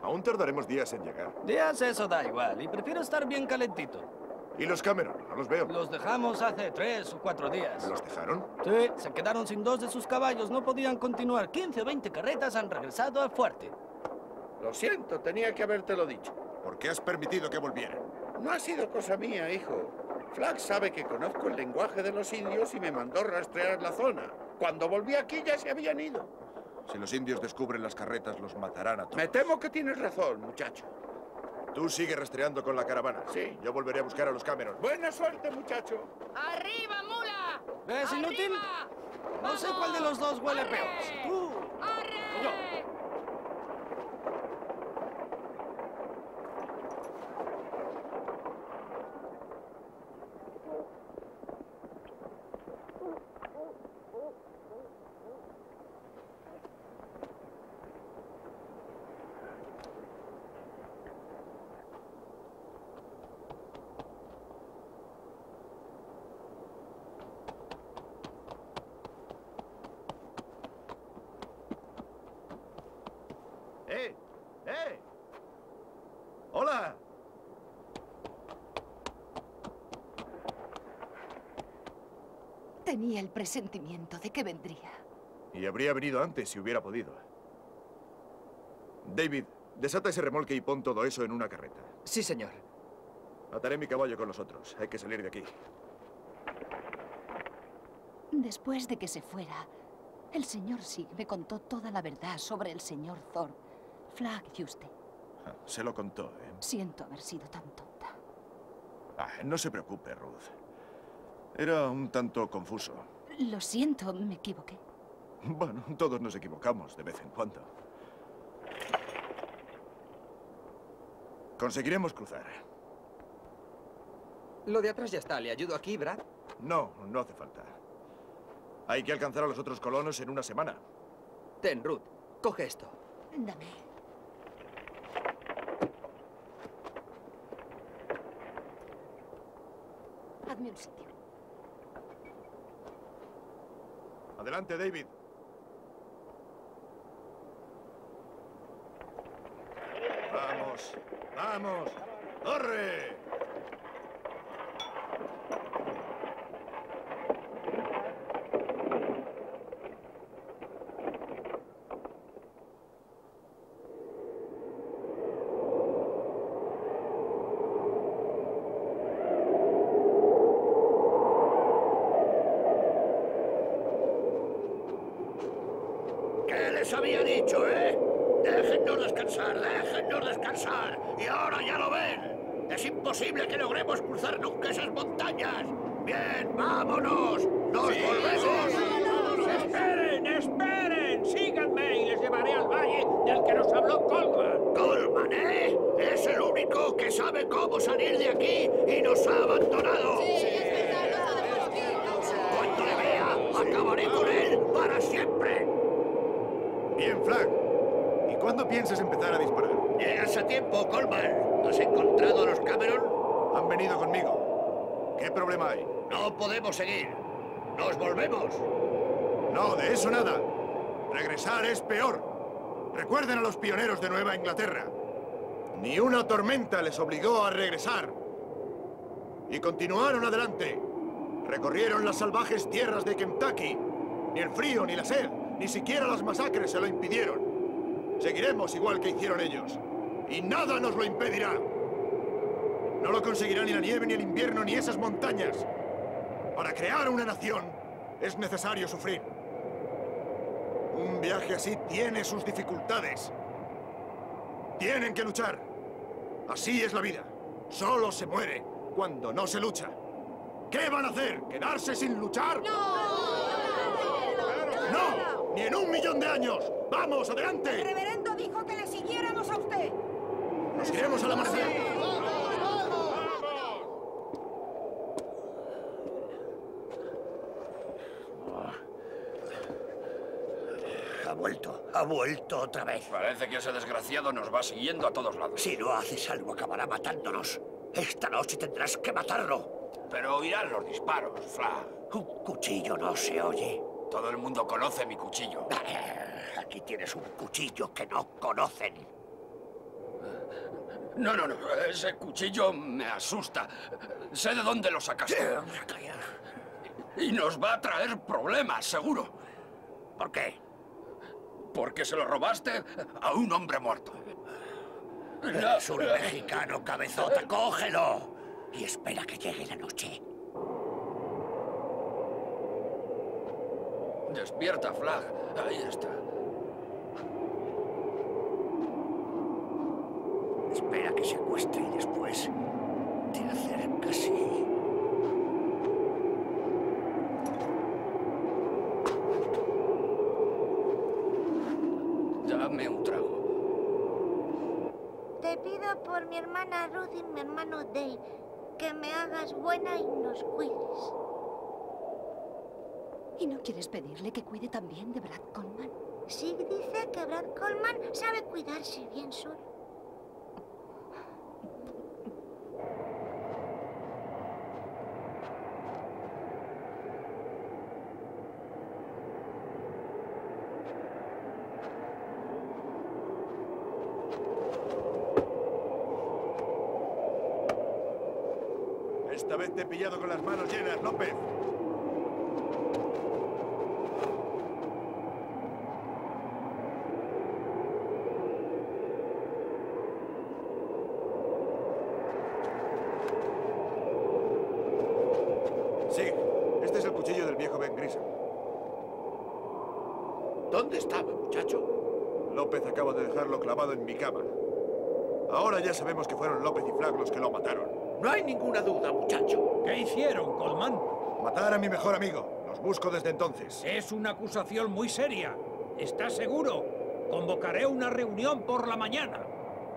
Aún tardaremos días en llegar. Días, eso da igual. Y prefiero estar bien calentito. ¿Y los Cameron? No los veo. Los dejamos hace tres o cuatro días. ¿Los dejaron? Sí, se quedaron sin dos de sus caballos. No podían continuar. quince o veinte carretas han regresado al fuerte. Lo siento, tenía que habértelo dicho. ¿Por qué has permitido que volvieran? No ha sido cosa mía, hijo. Flagg sabe que conozco el lenguaje de los indios y me mandó rastrear la zona. Cuando volví aquí ya se habían ido. Si los indios descubren las carretas, los matarán a todos. Me temo que tienes razón, muchacho. Tú sigue rastreando con la caravana. Sí. Yo volveré a buscar a los Cameron. ¡Buena suerte, muchacho! ¡Arriba, mula! ¿Ves, inútil? ¡Vamos! No sé cuál de los dos huele peor. ¡Tú! ¡Arre! Yo. Tenía el presentimiento de que vendría. Y habría venido antes si hubiera podido. David, desata ese remolque y pon todo eso en una carreta. Sí, señor. Ataré mi caballo con los otros. Hay que salir de aquí. Después de que se fuera, el señor Sig me contó toda la verdad sobre el señor Thorpe, Flagg y usted. Ah, se lo contó, ¿eh? Siento haber sido tan tonta. Ah, no se preocupe, Ruth. Era un tanto confuso. Lo siento, me equivoqué. Bueno, todos nos equivocamos de vez en cuando. Conseguiremos cruzar. Lo de atrás ya está. ¿Le ayudo aquí, Brad? No, no hace falta. Hay que alcanzar a los otros colonos en una semana. Ten, Ruth, coge esto. Dame. Hazme un sitio. Adelante, David. Vamos, vamos, corre. Pioneros de Nueva Inglaterra. Ni una tormenta les obligó a regresar. Y continuaron adelante. Recorrieron las salvajes tierras de Kentucky. Ni el frío, ni la sed, ni siquiera las masacres se lo impidieron. Seguiremos igual que hicieron ellos. Y nada nos lo impedirá. No lo conseguirá ni la nieve, ni el invierno, ni esas montañas. Para crear una nación es necesario sufrir. Un viaje así tiene sus dificultades. Tienen que luchar. Así es la vida. Solo se muere cuando no se lucha. ¿Qué van a hacer? ¿Quedarse sin luchar? ¡No! ¡No! ¡Ni en un millón de años! ¡Vamos, adelante! El reverendo dijo que le siguiéramos a usted. ¡Nos iremos a la margen! Ha vuelto, ha vuelto otra vez. Parece que ese desgraciado nos va siguiendo a todos lados. Si no haces algo, acabará matándonos. Esta noche tendrás que matarlo. Pero oirán los disparos, Flagg. Un cuchillo no se oye. Todo el mundo conoce mi cuchillo. Aquí tienes un cuchillo que no conocen. No, no, no. Ese cuchillo me asusta. Sé de dónde lo sacaste. Y nos va a traer problemas, seguro. ¿Por qué? Porque se lo robaste a un hombre muerto. Es un mexicano, cabezota. ¡Cógelo! Y espera que llegue la noche. Despierta, Flag. Ahí está. Espera que se acueste y después te acercas y... Dame un trago. Te pido por mi hermana Ruth y mi hermano Dave que me hagas buena y nos cuides. ¿Y no quieres pedirle que cuide también de Brad Coleman? Sig dice que Brad Coleman sabe cuidarse bien solo. Esta vez te he pillado con las manos llenas, López. En mi cama. Ahora ya sabemos que fueron López y Flag los que lo mataron. No hay ninguna duda, muchacho. ¿Qué hicieron, Coleman? Matar a mi mejor amigo. Los busco desde entonces. Es una acusación muy seria. ¿Estás seguro? Convocaré una reunión por la mañana.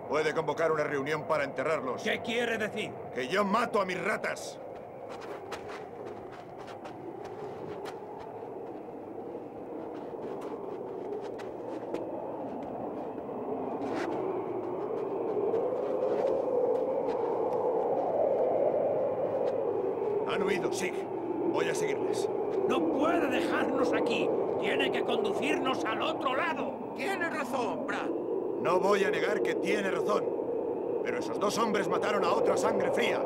Puede convocar una reunión para enterrarlos. ¿Qué quiere decir? Que yo mato a mis ratas. Sig, voy a seguirles. No puede dejarnos aquí. Tiene que conducirnos al otro lado. Tiene razón, Brad. No voy a negar que tiene razón. Pero esos dos hombres mataron a otra sangre fría.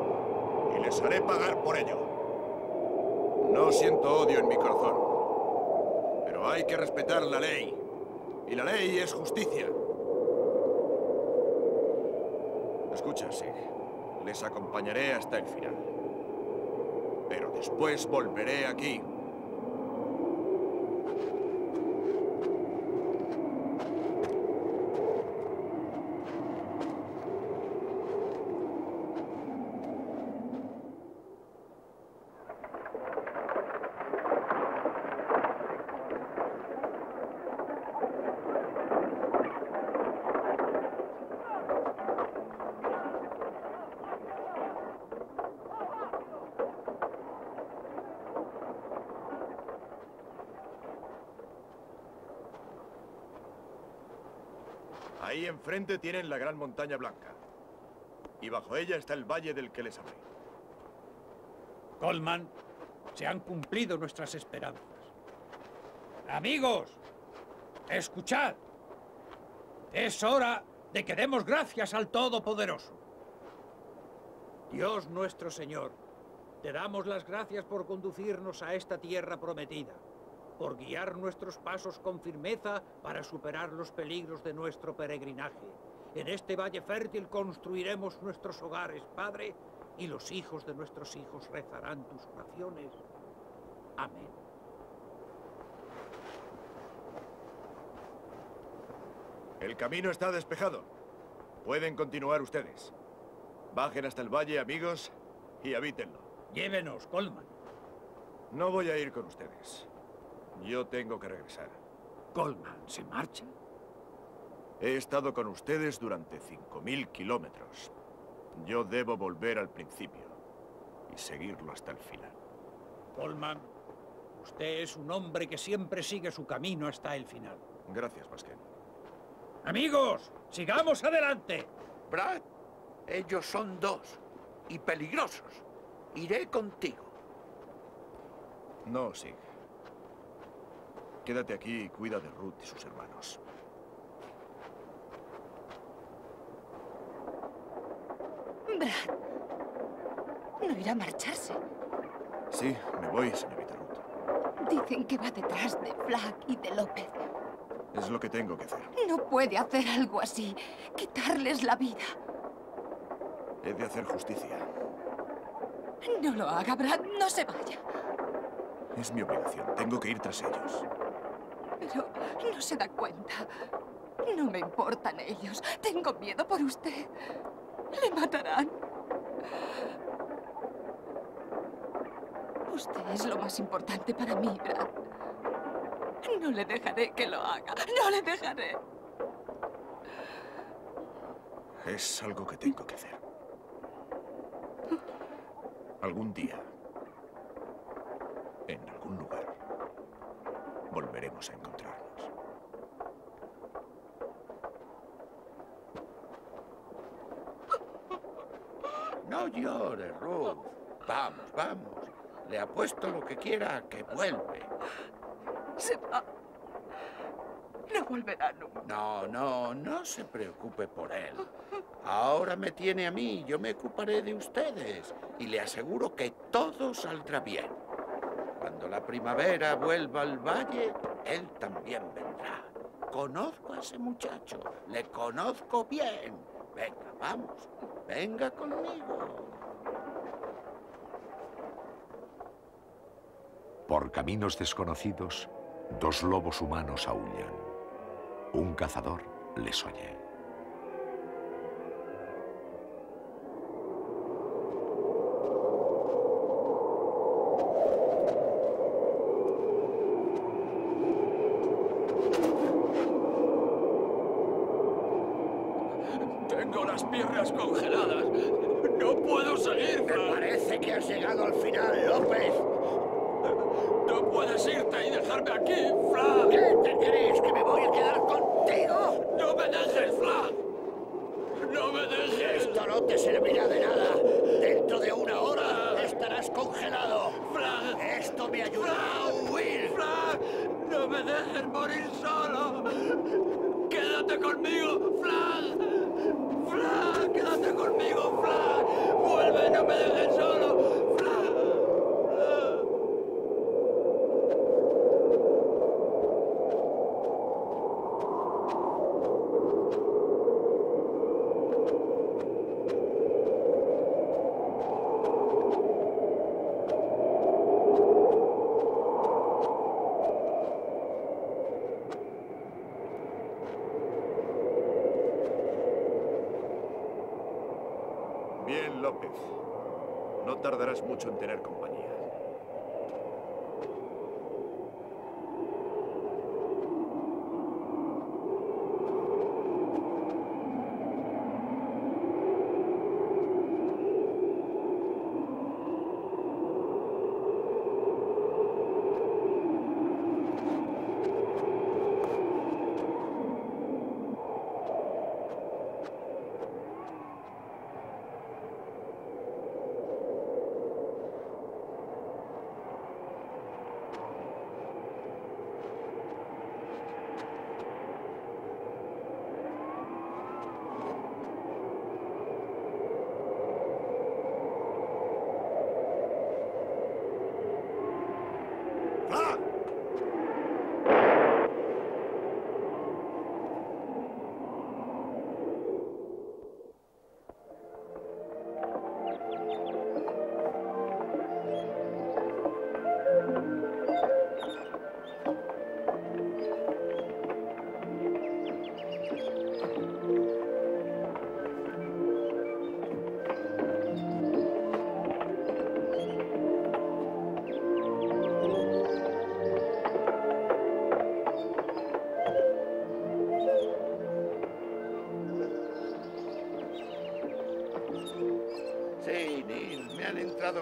Y les haré pagar por ello. No siento odio en mi corazón. Pero hay que respetar la ley. Y la ley es justicia. Escucha, Sig. Les acompañaré hasta el final. Pero después volveré aquí. Ahí enfrente tienen la gran montaña blanca. Y bajo ella está el valle del que les hablé. Coleman, se han cumplido nuestras esperanzas. Amigos, escuchad. Es hora de que demos gracias al Todopoderoso. Dios nuestro Señor, te damos las gracias por conducirnos a esta tierra prometida, por guiar nuestros pasos con firmeza para superar los peligros de nuestro peregrinaje. En este valle fértil construiremos nuestros hogares, Padre, y los hijos de nuestros hijos rezarán tus oraciones. Amén. El camino está despejado. Pueden continuar ustedes. Bajen hasta el valle, amigos, y habítenlo. Llévenos, Coleman. No voy a ir con ustedes. Yo tengo que regresar. ¿Coleman se marcha? He estado con ustedes durante cinco mil kilómetros. Yo debo volver al principio y seguirlo hasta el final. Coleman, usted es un hombre que siempre sigue su camino hasta el final. Gracias, Basquen. Amigos, sigamos adelante. Brad, ellos son dos y peligrosos. Iré contigo. No, sí. Quédate aquí y cuida de Ruth y sus hermanos. Brad. No irá a marcharse. Sí, me voy, señorita Ruth. Dicen que va detrás de Flag y de López. Es lo que tengo que hacer. No puede hacer algo así. Quitarles la vida. He de hacer justicia. No lo haga, Brad. No se vaya. Es mi obligación. Tengo que ir tras ellos. Pero no se da cuenta. No me importan ellos. Tengo miedo por usted. Le matarán. Usted es lo más importante para mí, Brad. No le dejaré que lo haga. No le dejaré. Es algo que tengo que hacer. Algún día, en algún lugar, volveremos a encontrarnos. No llores, Ruth. Vamos, vamos. Le apuesto lo que quiera a que vuelve. Se va. No volverá nunca. No, no, no se preocupe por él. Ahora me tiene a mí, yo me ocuparé de ustedes. Y le aseguro que todo saldrá bien. Cuando la primavera vuelva al valle, él también vendrá. Conozco a ese muchacho, le conozco bien. Venga, vamos, venga conmigo. Por caminos desconocidos, dos lobos humanos aúllan. Un cazador les oye. Tengo las piernas congeladas. No puedo seguir. Me parece que has llegado al final, López. No puedes irte y dejarme aquí, Frank. ¿Qué te crees? ¿Que me voy a quedar contigo? ¡No me dejes, Frank! ¡No me dejes! Esto no te servirá de nada. Dentro de una hora Frank. Estarás congelado. Frank. Esto me ayudará a huir. Frank, no me dejes morir solo. Quédate conmigo, Frank. Frank, quédate conmigo, Frank. Vuelve, no me dejes solo. En tener compañía.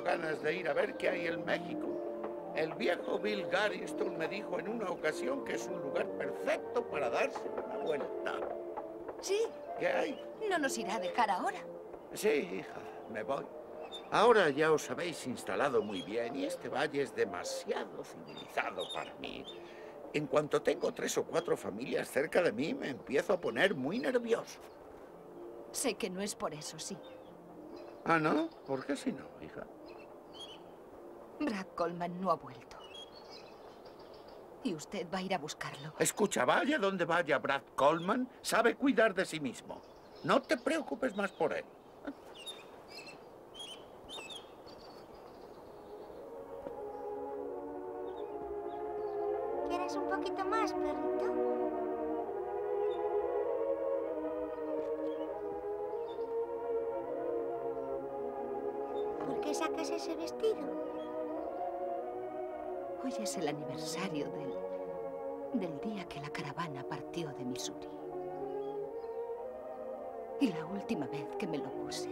Ganas de ir a ver qué hay en México. El viejo Bill Garriston me dijo en una ocasión que es un lugar perfecto para darse una vuelta. Sí. ¿Qué hay? No nos irá a dejar ahora. Sí, hija, me voy. Ahora ya os habéis instalado muy bien y este valle es demasiado civilizado para mí. En cuanto tengo tres o cuatro familias cerca de mí, me empiezo a poner muy nervioso. Sé que no es por eso, sí. Ah, ¿no? ¿Por qué si no, hija? Brad Coleman no ha vuelto. Y usted va a ir a buscarlo. Escucha, vaya donde vaya, Brad Coleman sabe cuidar de sí mismo. No te preocupes más por él. ¿Quieres un poquito más, perrito? ¿Por qué sacas ese vestido? Hoy es el aniversario del, del día que la caravana partió de Missouri. Y la última vez que me lo puse,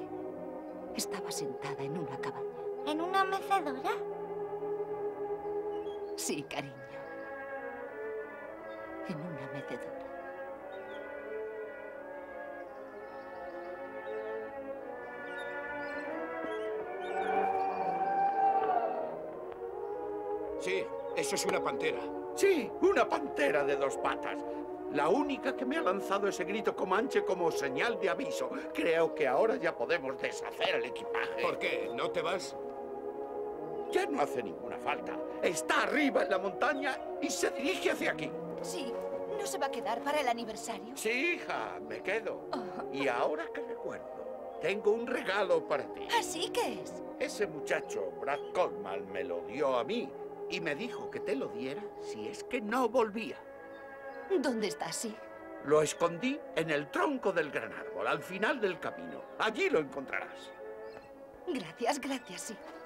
estaba sentada en una cabaña. ¿En una mecedora? Sí, cariño. En una mecedora. Sí, eso es una pantera. Sí, una pantera de dos patas. La única que me ha lanzado ese grito comanche como señal de aviso. Creo que ahora ya podemos deshacer el equipaje. ¿Por qué? ¿No te vas? Ya no hace ninguna falta. Está arriba en la montaña y se dirige hacia aquí. Sí, ¿no se va a quedar para el aniversario? Sí, hija, me quedo. Oh. Y ahora que recuerdo, tengo un regalo para ti. ¿Así que es? Ese muchacho, Brad Coleman, me lo dio a mí. Y me dijo que te lo diera si es que no volvía. ¿Dónde está Sig? Lo escondí en el tronco del gran árbol, al final del camino. Allí lo encontrarás. Gracias, gracias, Sig.